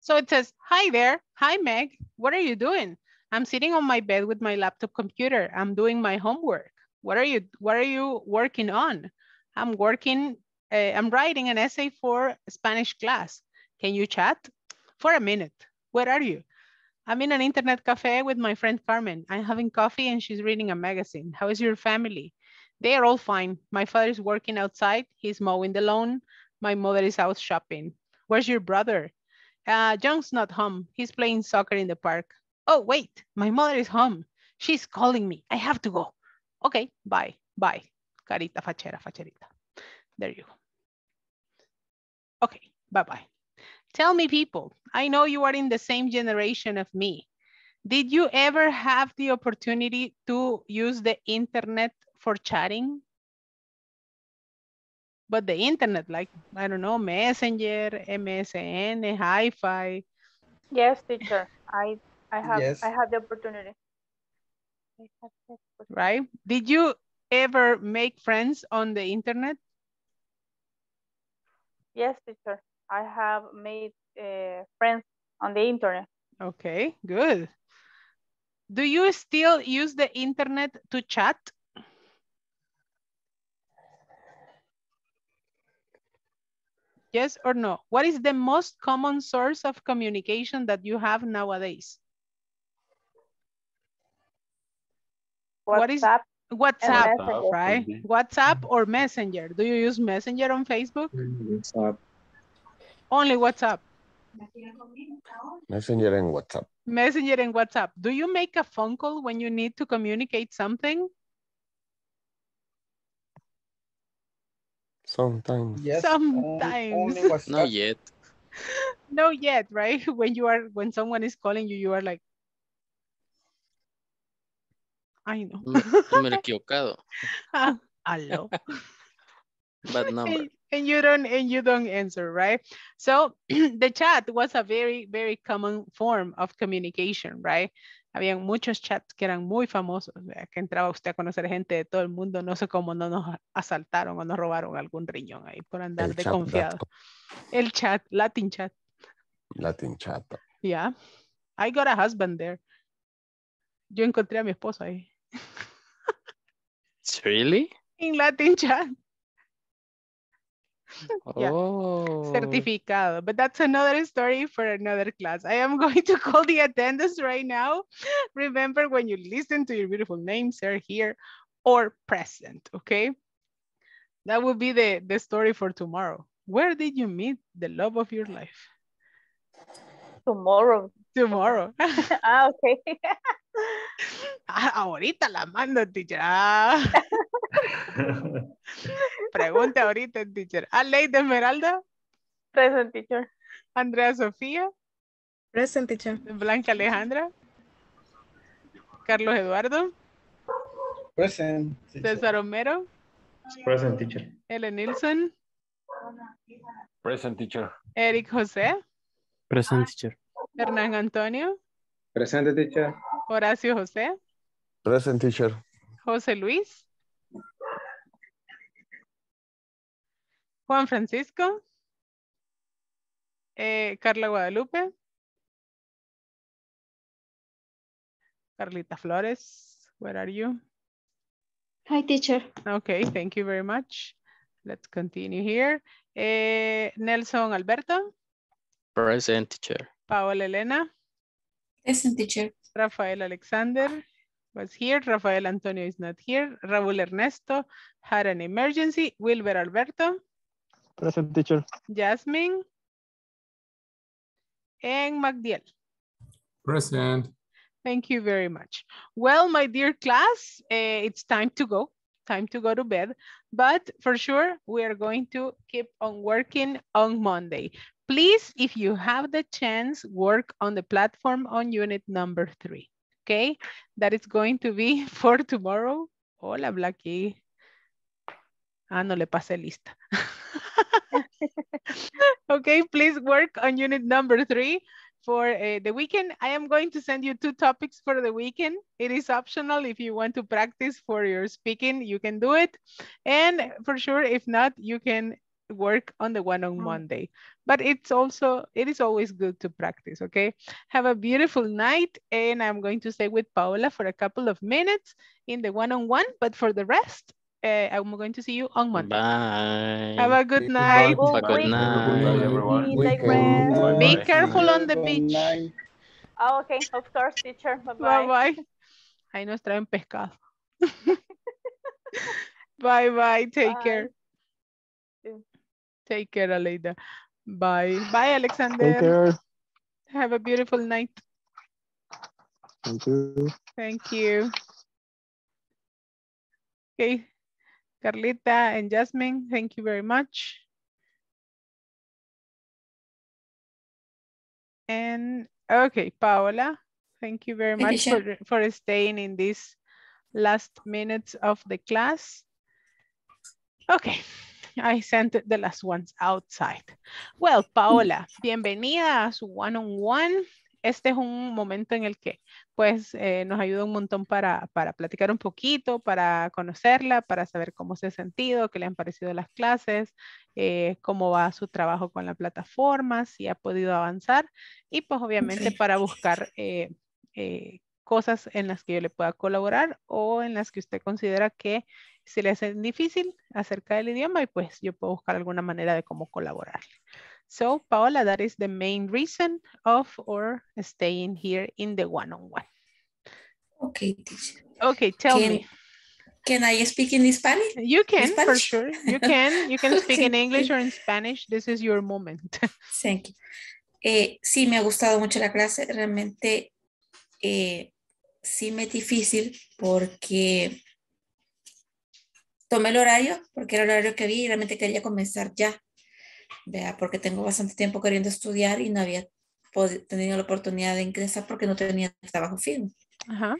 So it says, hi there. Hi, Meg. What are you doing? I'm sitting on my bed with my laptop computer. I'm doing my homework. What are you, what are you working on? I'm working, uh, I'm writing an essay for Spanish class. Can you chat? For a minute. Where are you? I'm in an internet cafe with my friend Carmen. I'm having coffee and she's reading a magazine. How is your family? They are all fine. My father is working outside. He's mowing the lawn. My mother is out shopping. Where's your brother? Uh, John's not home. He's playing soccer in the park. Oh, wait, my mother is home. She's calling me. I have to go. Okay, bye, bye. Carita, fachera, facherita. There you go. Okay, bye-bye. Tell me people, I know you are in the same generation of me. Did you ever have the opportunity to use the internet for chatting? But the internet, like, I don't know, Messenger, M S N, Hi-Fi. Yes, teacher. I, I, have, yes. I had the opportunity. Right? Did you ever make friends on the internet? Yes, teacher. I have made uh, friends on the internet. Okay, good. Do you still use the internet to chat? Yes or no? What is the most common source of communication that you have nowadays? WhatsApp. What is WhatsApp, WhatsApp right? WhatsApp or Messenger? Do you use Messenger on Facebook? WhatsApp. Only WhatsApp. Messenger and WhatsApp. Messenger and WhatsApp. Do you make a phone call when you need to communicate something? Sometimes. Yes. Sometimes. Um, Not yet. No yet, right? When you are, when someone is calling you, you are like, I know. Me he equivocado. Ah, hello. Bad number. And, and you don't, and you don't answer, right? So the chat was a very, very common form of communication, right? Habían muchos chats que eran muy famosos, ¿verdad? Que entraba usted a conocer gente de todo el mundo, no sé cómo no nos asaltaron o nos robaron algún riñón ahí por andar el de confiado. El chat, Latin Chat. Latin Chat. Yeah, I got a husband there. Yo encontré a mi esposo ahí. Really? In Latin Chat. Yeah. Oh. Certificado. But that's another story for another class. I am going to call the attendance right now. Remember, when you listen to your beautiful names, they're here or present, okay? That will be the, the story for tomorrow. Where did you meet the love of your life? Tomorrow. Tomorrow. Ah, okay. Ahorita la mando, teacher. Pregunta ahorita, teacher. Aleida Esmeralda. Present, teacher. Andrea Sofia. Present, teacher. Blanca Alejandra. Carlos Eduardo. Present, teacher. César Homero. Present, teacher. Ellen Nielsen. Present, teacher. Eric José. Present, teacher. Hernán Antonio. Present, teacher. Horacio José. Present, teacher. Jose Luis. Juan Francisco, eh, Carla Guadalupe, Carlita Flores, where are you? Hi, teacher. Okay, thank you very much. Let's continue here. Eh, Nelson Alberto. Present, teacher. Paola Elena. Present, teacher. Rafael Alexander was here. Rafael Antonio is not here. Raúl Ernesto had an emergency. Wilber Alberto. Present, teacher. Jasmine. And Magdiel. Present. Thank you very much. Well, my dear class, eh, it's time to go. Time to go to bed. But for sure, we are going to keep on working on Monday. Please, if you have the chance, work on the platform on unit number three. Okay? That is going to be for tomorrow. Hola, Blackie. Ah, no le pasé lista. Okay, please work on unit number three for uh, the weekend. I am going to send you two topics for the weekend. It is optional. If you want to practice for your speaking, you can do it. And for sure, if not, you can work on the one on Monday. But it's also, it is always good to practice, okay? Have a beautiful night. And I'm going to stay with Paola for a couple of minutes in the one-on-one. But for the rest, Uh, I'm going to see you on Monday. Bye. Have a good night. Good, good, good night, everyone. Be careful on the beach. Oh, okay. Of course, teacher. Bye-bye. Bye-bye. Ahí nos traen pescado. Bye-bye. Take Bye. care. Take care, Aleida. Bye. Bye, Alexander. Take care. Have a beautiful night. Thank you. Thank you. Okay. Carlita and Jasmine, thank you very much. And okay, Paola, Thank you very much for, for staying in these last minutes of the class. Okay, I sent the last ones outside. Well, Paola, bienvenida a su one-on-one. Este es un momento en el que pues eh, nos ayuda un montón para, para platicar un poquito, para conocerla, para saber cómo se ha sentido, qué le han parecido las clases, eh, cómo va su trabajo con la plataforma, si ha podido avanzar y pues obviamente para buscar eh, eh, cosas en las que yo le pueda colaborar o en las que usted considera que se le hace difícil acerca del idioma y pues yo puedo buscar alguna manera de cómo colaborarle. So, Paola, that is the main reason of or staying here in the one-on-one. Okay, teacher. Okay, tell can, me. Can I speak in Spanish? You can, Spanish? For sure. You can. You can speak in English or in Spanish. This is your moment. Thank you. Eh, sí, me ha gustado mucho la clase. Realmente, eh, sí me es difícil porque tomé el horario, porque era el horario que había y realmente quería comenzar ya. Vea, porque tengo bastante tiempo queriendo estudiar y no había tenido la oportunidad de ingresar porque no tenía trabajo firme. Ajá.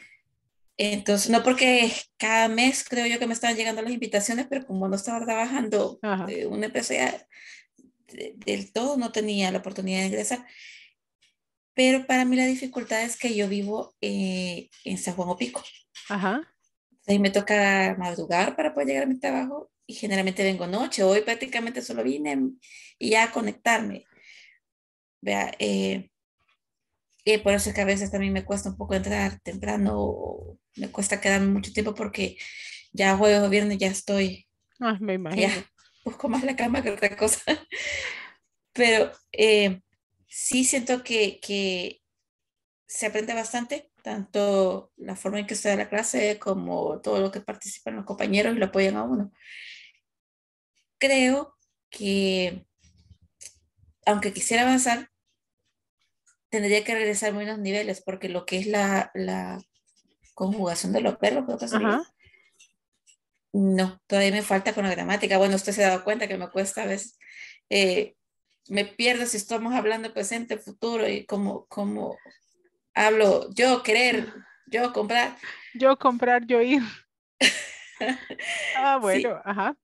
Entonces, no porque cada mes creo yo que me estaban llegando las invitaciones, pero como no estaba trabajando eh, una empresa ya de, del todo, no tenía la oportunidad de ingresar. Pero para mí la dificultad es que yo vivo eh, en San Juan Opico. Ajá. Entonces me toca madrugar para poder llegar a mi trabajo. Y generalmente vengo noche, hoy prácticamente solo vine y ya a conectarme. Vea, eh, eh, por eso es que a veces también me cuesta un poco entrar temprano, me cuesta quedarme mucho tiempo porque ya jueves o viernes ya estoy. Ah, me imagino. Ya, busco más la cama que otra cosa. Pero eh, sí siento que, que se aprende bastante, tanto la forma en que se da la clase como todo lo que participan los compañeros y lo apoyan a uno. Creo que, aunque quisiera avanzar, tendría que regresarme unos niveles, porque lo que es la, la conjugación de los verbos, creo que sería, no, todavía me falta con la gramática. Bueno, usted se ha dado cuenta que me cuesta a veces. Eh, me pierdo si estamos hablando presente, futuro, y como, como hablo yo, querer, yo, comprar. Yo, comprar, yo ir. Ah, bueno, sí. Ajá.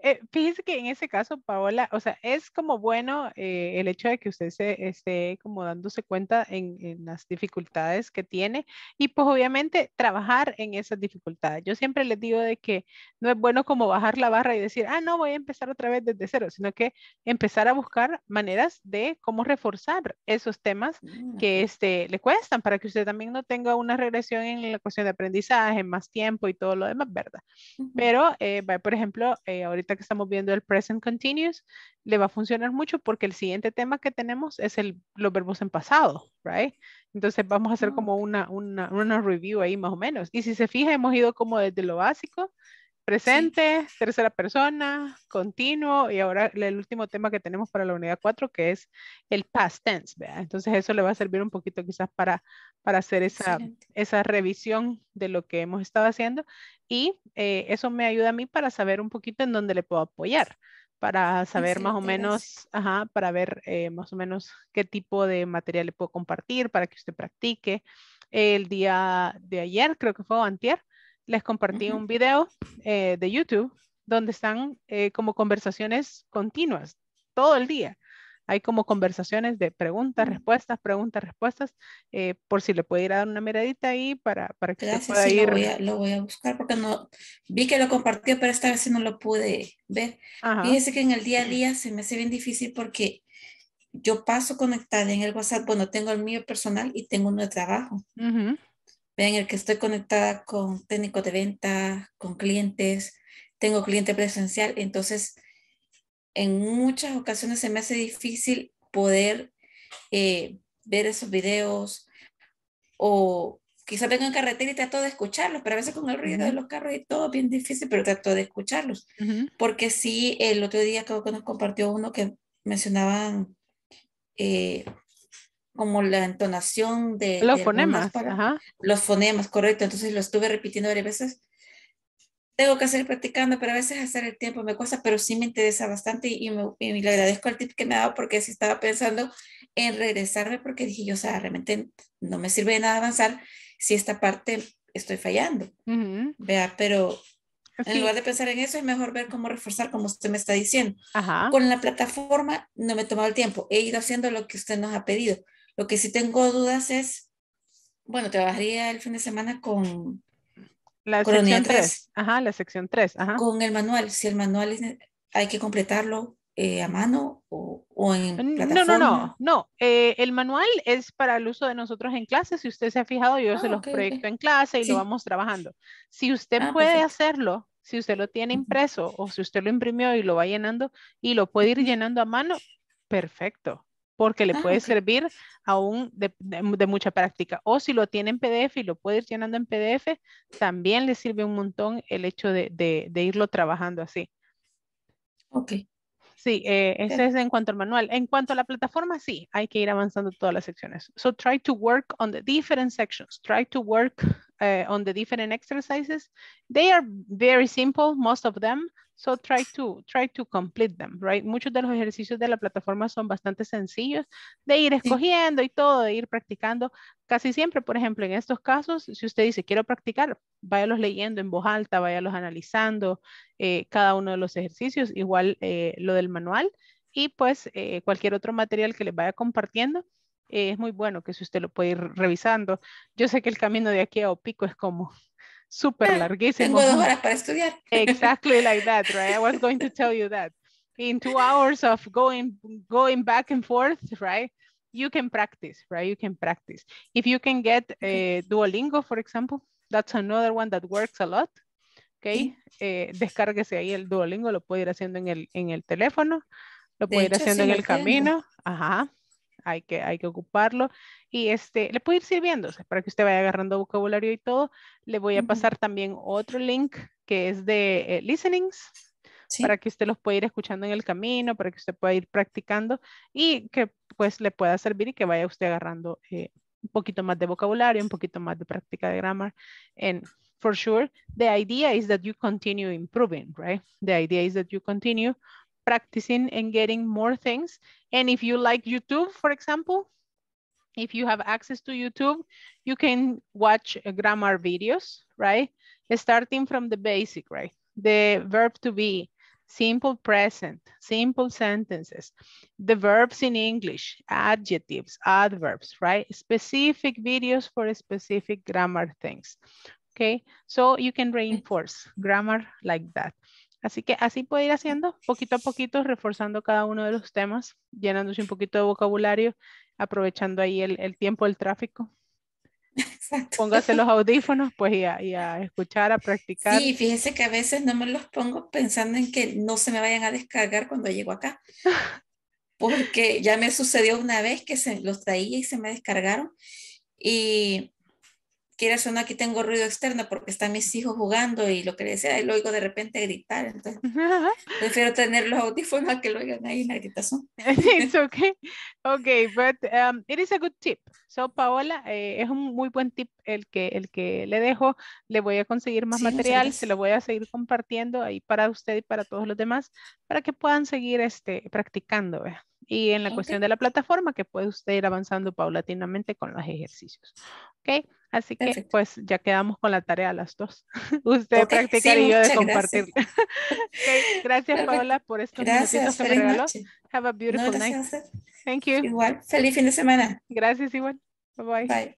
Eh, fíjese que en ese caso, Paola, o sea, es como bueno eh, el hecho de que usted se esté como dándose cuenta en, en las dificultades que tiene y pues obviamente trabajar en esas dificultades. Yo siempre les digo de que no es bueno como bajar la barra y decir, ah, no, voy a empezar otra vez desde cero, sino que empezar a buscar maneras de cómo reforzar esos temas mm. que este, le cuestan para que usted también no tenga una regresión en la cuestión de aprendizaje, más tiempo y todo lo demás, ¿verdad? Mm-hmm. Pero, eh, por ejemplo, eh, ahorita que estamos viendo el present continuous, le va a funcionar mucho porque el siguiente tema que tenemos es el, los verbos en pasado, right? Entonces vamos a hacer como una, una, una review ahí más o menos. Y si se fija, hemos ido como desde lo básico, presente, sí, tercera persona, continuo, y ahora el último tema que tenemos para la unidad cuatro, que es el past tense, ¿verdad? Entonces eso le va a servir un poquito quizás para, para hacer esa, esa revisión de lo que hemos estado haciendo. Y eh, eso me ayuda a mí para saber un poquito en dónde le puedo apoyar, para saber más o menos, ajá, para ver eh, más o menos qué tipo de material le puedo compartir para que usted practique. El día de ayer, creo que fue antier, les compartí uh-huh. un video eh, de YouTube donde están eh, como conversaciones continuas todo el día. Hay como conversaciones de preguntas, respuestas, preguntas, respuestas, eh, por si le puede ir a dar una miradita ahí para, para que gracias, pueda sí, ir. Lo voy, a, lo voy a buscar porque no, vi que lo compartió, pero esta vez no lo pude ver. Ajá. Fíjese que en el día a día se me hace bien difícil porque yo paso conectada en el WhatsApp. Bueno, tengo el mío personal y tengo uno de trabajo. Uh-huh. Vean, el que estoy conectada con técnicos de venta, con clientes, tengo cliente presencial, entonces en muchas ocasiones se me hace difícil poder eh, ver esos videos o quizás vengo en carretera y trato de escucharlos, pero a veces con el ruido uh-huh. de los carros y todo es bien difícil, pero trato de escucharlos. Uh-huh. Porque sí, el otro día creo que nos compartió uno que mencionaban eh, como la entonación de... Los de fonemas. Para, ajá. Los fonemas, correcto. Entonces lo estuve repitiendo varias veces. Tengo que seguir practicando, pero a veces hacer el tiempo me cuesta, pero sí me interesa bastante y, me, y le agradezco el tip que me ha dado porque sí estaba pensando en regresarme porque dije yo, o sea, realmente no me sirve de nada avanzar si esta parte estoy fallando. Uh-huh. Vea, pero okay. En lugar de pensar en eso, es mejor ver cómo reforzar, como usted me está diciendo. Ajá. Con la plataforma no me he tomado el tiempo. He ido haciendo lo que usted nos ha pedido. Lo que sí tengo dudas es, bueno, trabajaría el fin de semana con... La con sección tres. Ajá, la sección tres. Ajá. Con el manual. Si el manual es, hay que completarlo eh, a mano o, o en plataforma. No, no, no. no. Eh, el manual es para el uso de nosotros en clase. Si usted se ha fijado, yo ah, se los okay, proyecto okay. en clase y sí. lo vamos trabajando. Si usted ah, puede perfecto. hacerlo, si usted lo tiene impreso o si usted lo imprimió y lo va llenando y lo puede ir llenando a mano, perfecto, porque le ah, puede okay. servir aún de, de, de mucha práctica. O si lo tiene en P D F y lo puede ir llenando en P D F, también le sirve un montón el hecho de, de, de irlo trabajando así. Ok. Sí, eh, okay. Ese es en cuanto al manual. En cuanto a la plataforma, sí, hay que ir avanzando todas las secciones. So try to work on the different sections. Try to work Uh, on the different exercises. They are very simple, most of them, so try to try to complete them, right? Muchos de los ejercicios de la plataforma son bastante sencillos de ir escogiendo y todo, de ir practicando. Casi siempre, por ejemplo, en estos casos, si usted dice, quiero practicar, váyalos leyendo en voz alta, váyalos analizando eh, cada uno de los ejercicios, igual eh, lo del manual y pues eh, cualquier otro material que les vaya compartiendo. Eh, es muy bueno que si usted lo puede ir revisando. Yo sé que el camino de aquí a Opico es como súper larguísimo. Tengo dos horas para estudiar. Exactly like that, right? I was going to tell you that. In two hours of going, going back and forth, right? You can practice, right? You can practice. If you can get uh, Duolingo, for example, that's another one that works a lot. Okay? Eh, descárguese ahí el Duolingo, lo puede ir haciendo en el, en el teléfono, lo puede ir haciendo en el camino. Ajá. Hay que, hay que ocuparlo y este, le puede ir sirviendo, o sea, para que usted vaya agarrando vocabulario y todo. Le voy a pasar uh-huh. también otro link que es de eh, listenings, ¿sí? Para que usted los pueda ir escuchando en el camino, para que usted pueda ir practicando y que pues le pueda servir y que vaya usted agarrando eh, un poquito más de vocabulario, un poquito más de práctica de grammar. And for sure, the idea is that you continue improving, right? The idea is that you continue practicing and getting more things. And if you like YouTube, for example, if you have access to YouTube, you can watch uh, grammar videos, right? Starting from the basic, right? The verb to be, simple present, simple sentences, the verbs in English, adjectives, adverbs, right? Specific videos for specific grammar things, okay? So you can reinforce grammar like that. Así que así puede ir haciendo, poquito a poquito, reforzando cada uno de los temas, llenándose un poquito de vocabulario, aprovechando ahí el, el tiempo del tráfico. Exacto. Póngase los audífonos, pues, y a, y a escuchar, a practicar. Sí, fíjese que a veces no me los pongo pensando en que no se me vayan a descargar cuando llego acá. Porque ya me sucedió una vez que se los traía y se me descargaron. Y... quieras o no, aquí tengo ruido externo porque están mis hijos jugando y lo que les decía, lo oigo de repente gritar, entonces prefiero tener los audífonos a que lo oigan ahí en la gritación. It's okay, okay, but um, it is a good tip. So Paola, eh, es un muy buen tip el que, el que le dejo. Le voy a conseguir más sí, material, se lo voy a seguir compartiendo ahí para usted y para todos los demás, para que puedan seguir este, practicando, ¿verdad? Y en la okay. cuestión de la plataforma, que puede usted ir avanzando paulatinamente con los ejercicios. Ok, así que perfecto. Pues ya quedamos con la tarea las dos. Usted okay. practicar sí, y yo de compartir. Gracias, okay. Gracias Paola por estos gracias, minutitos que me regaló. Noche. Have a beautiful no, night. Thank you. Igual, feliz fin de semana. Gracias igual. Bye bye. Bye.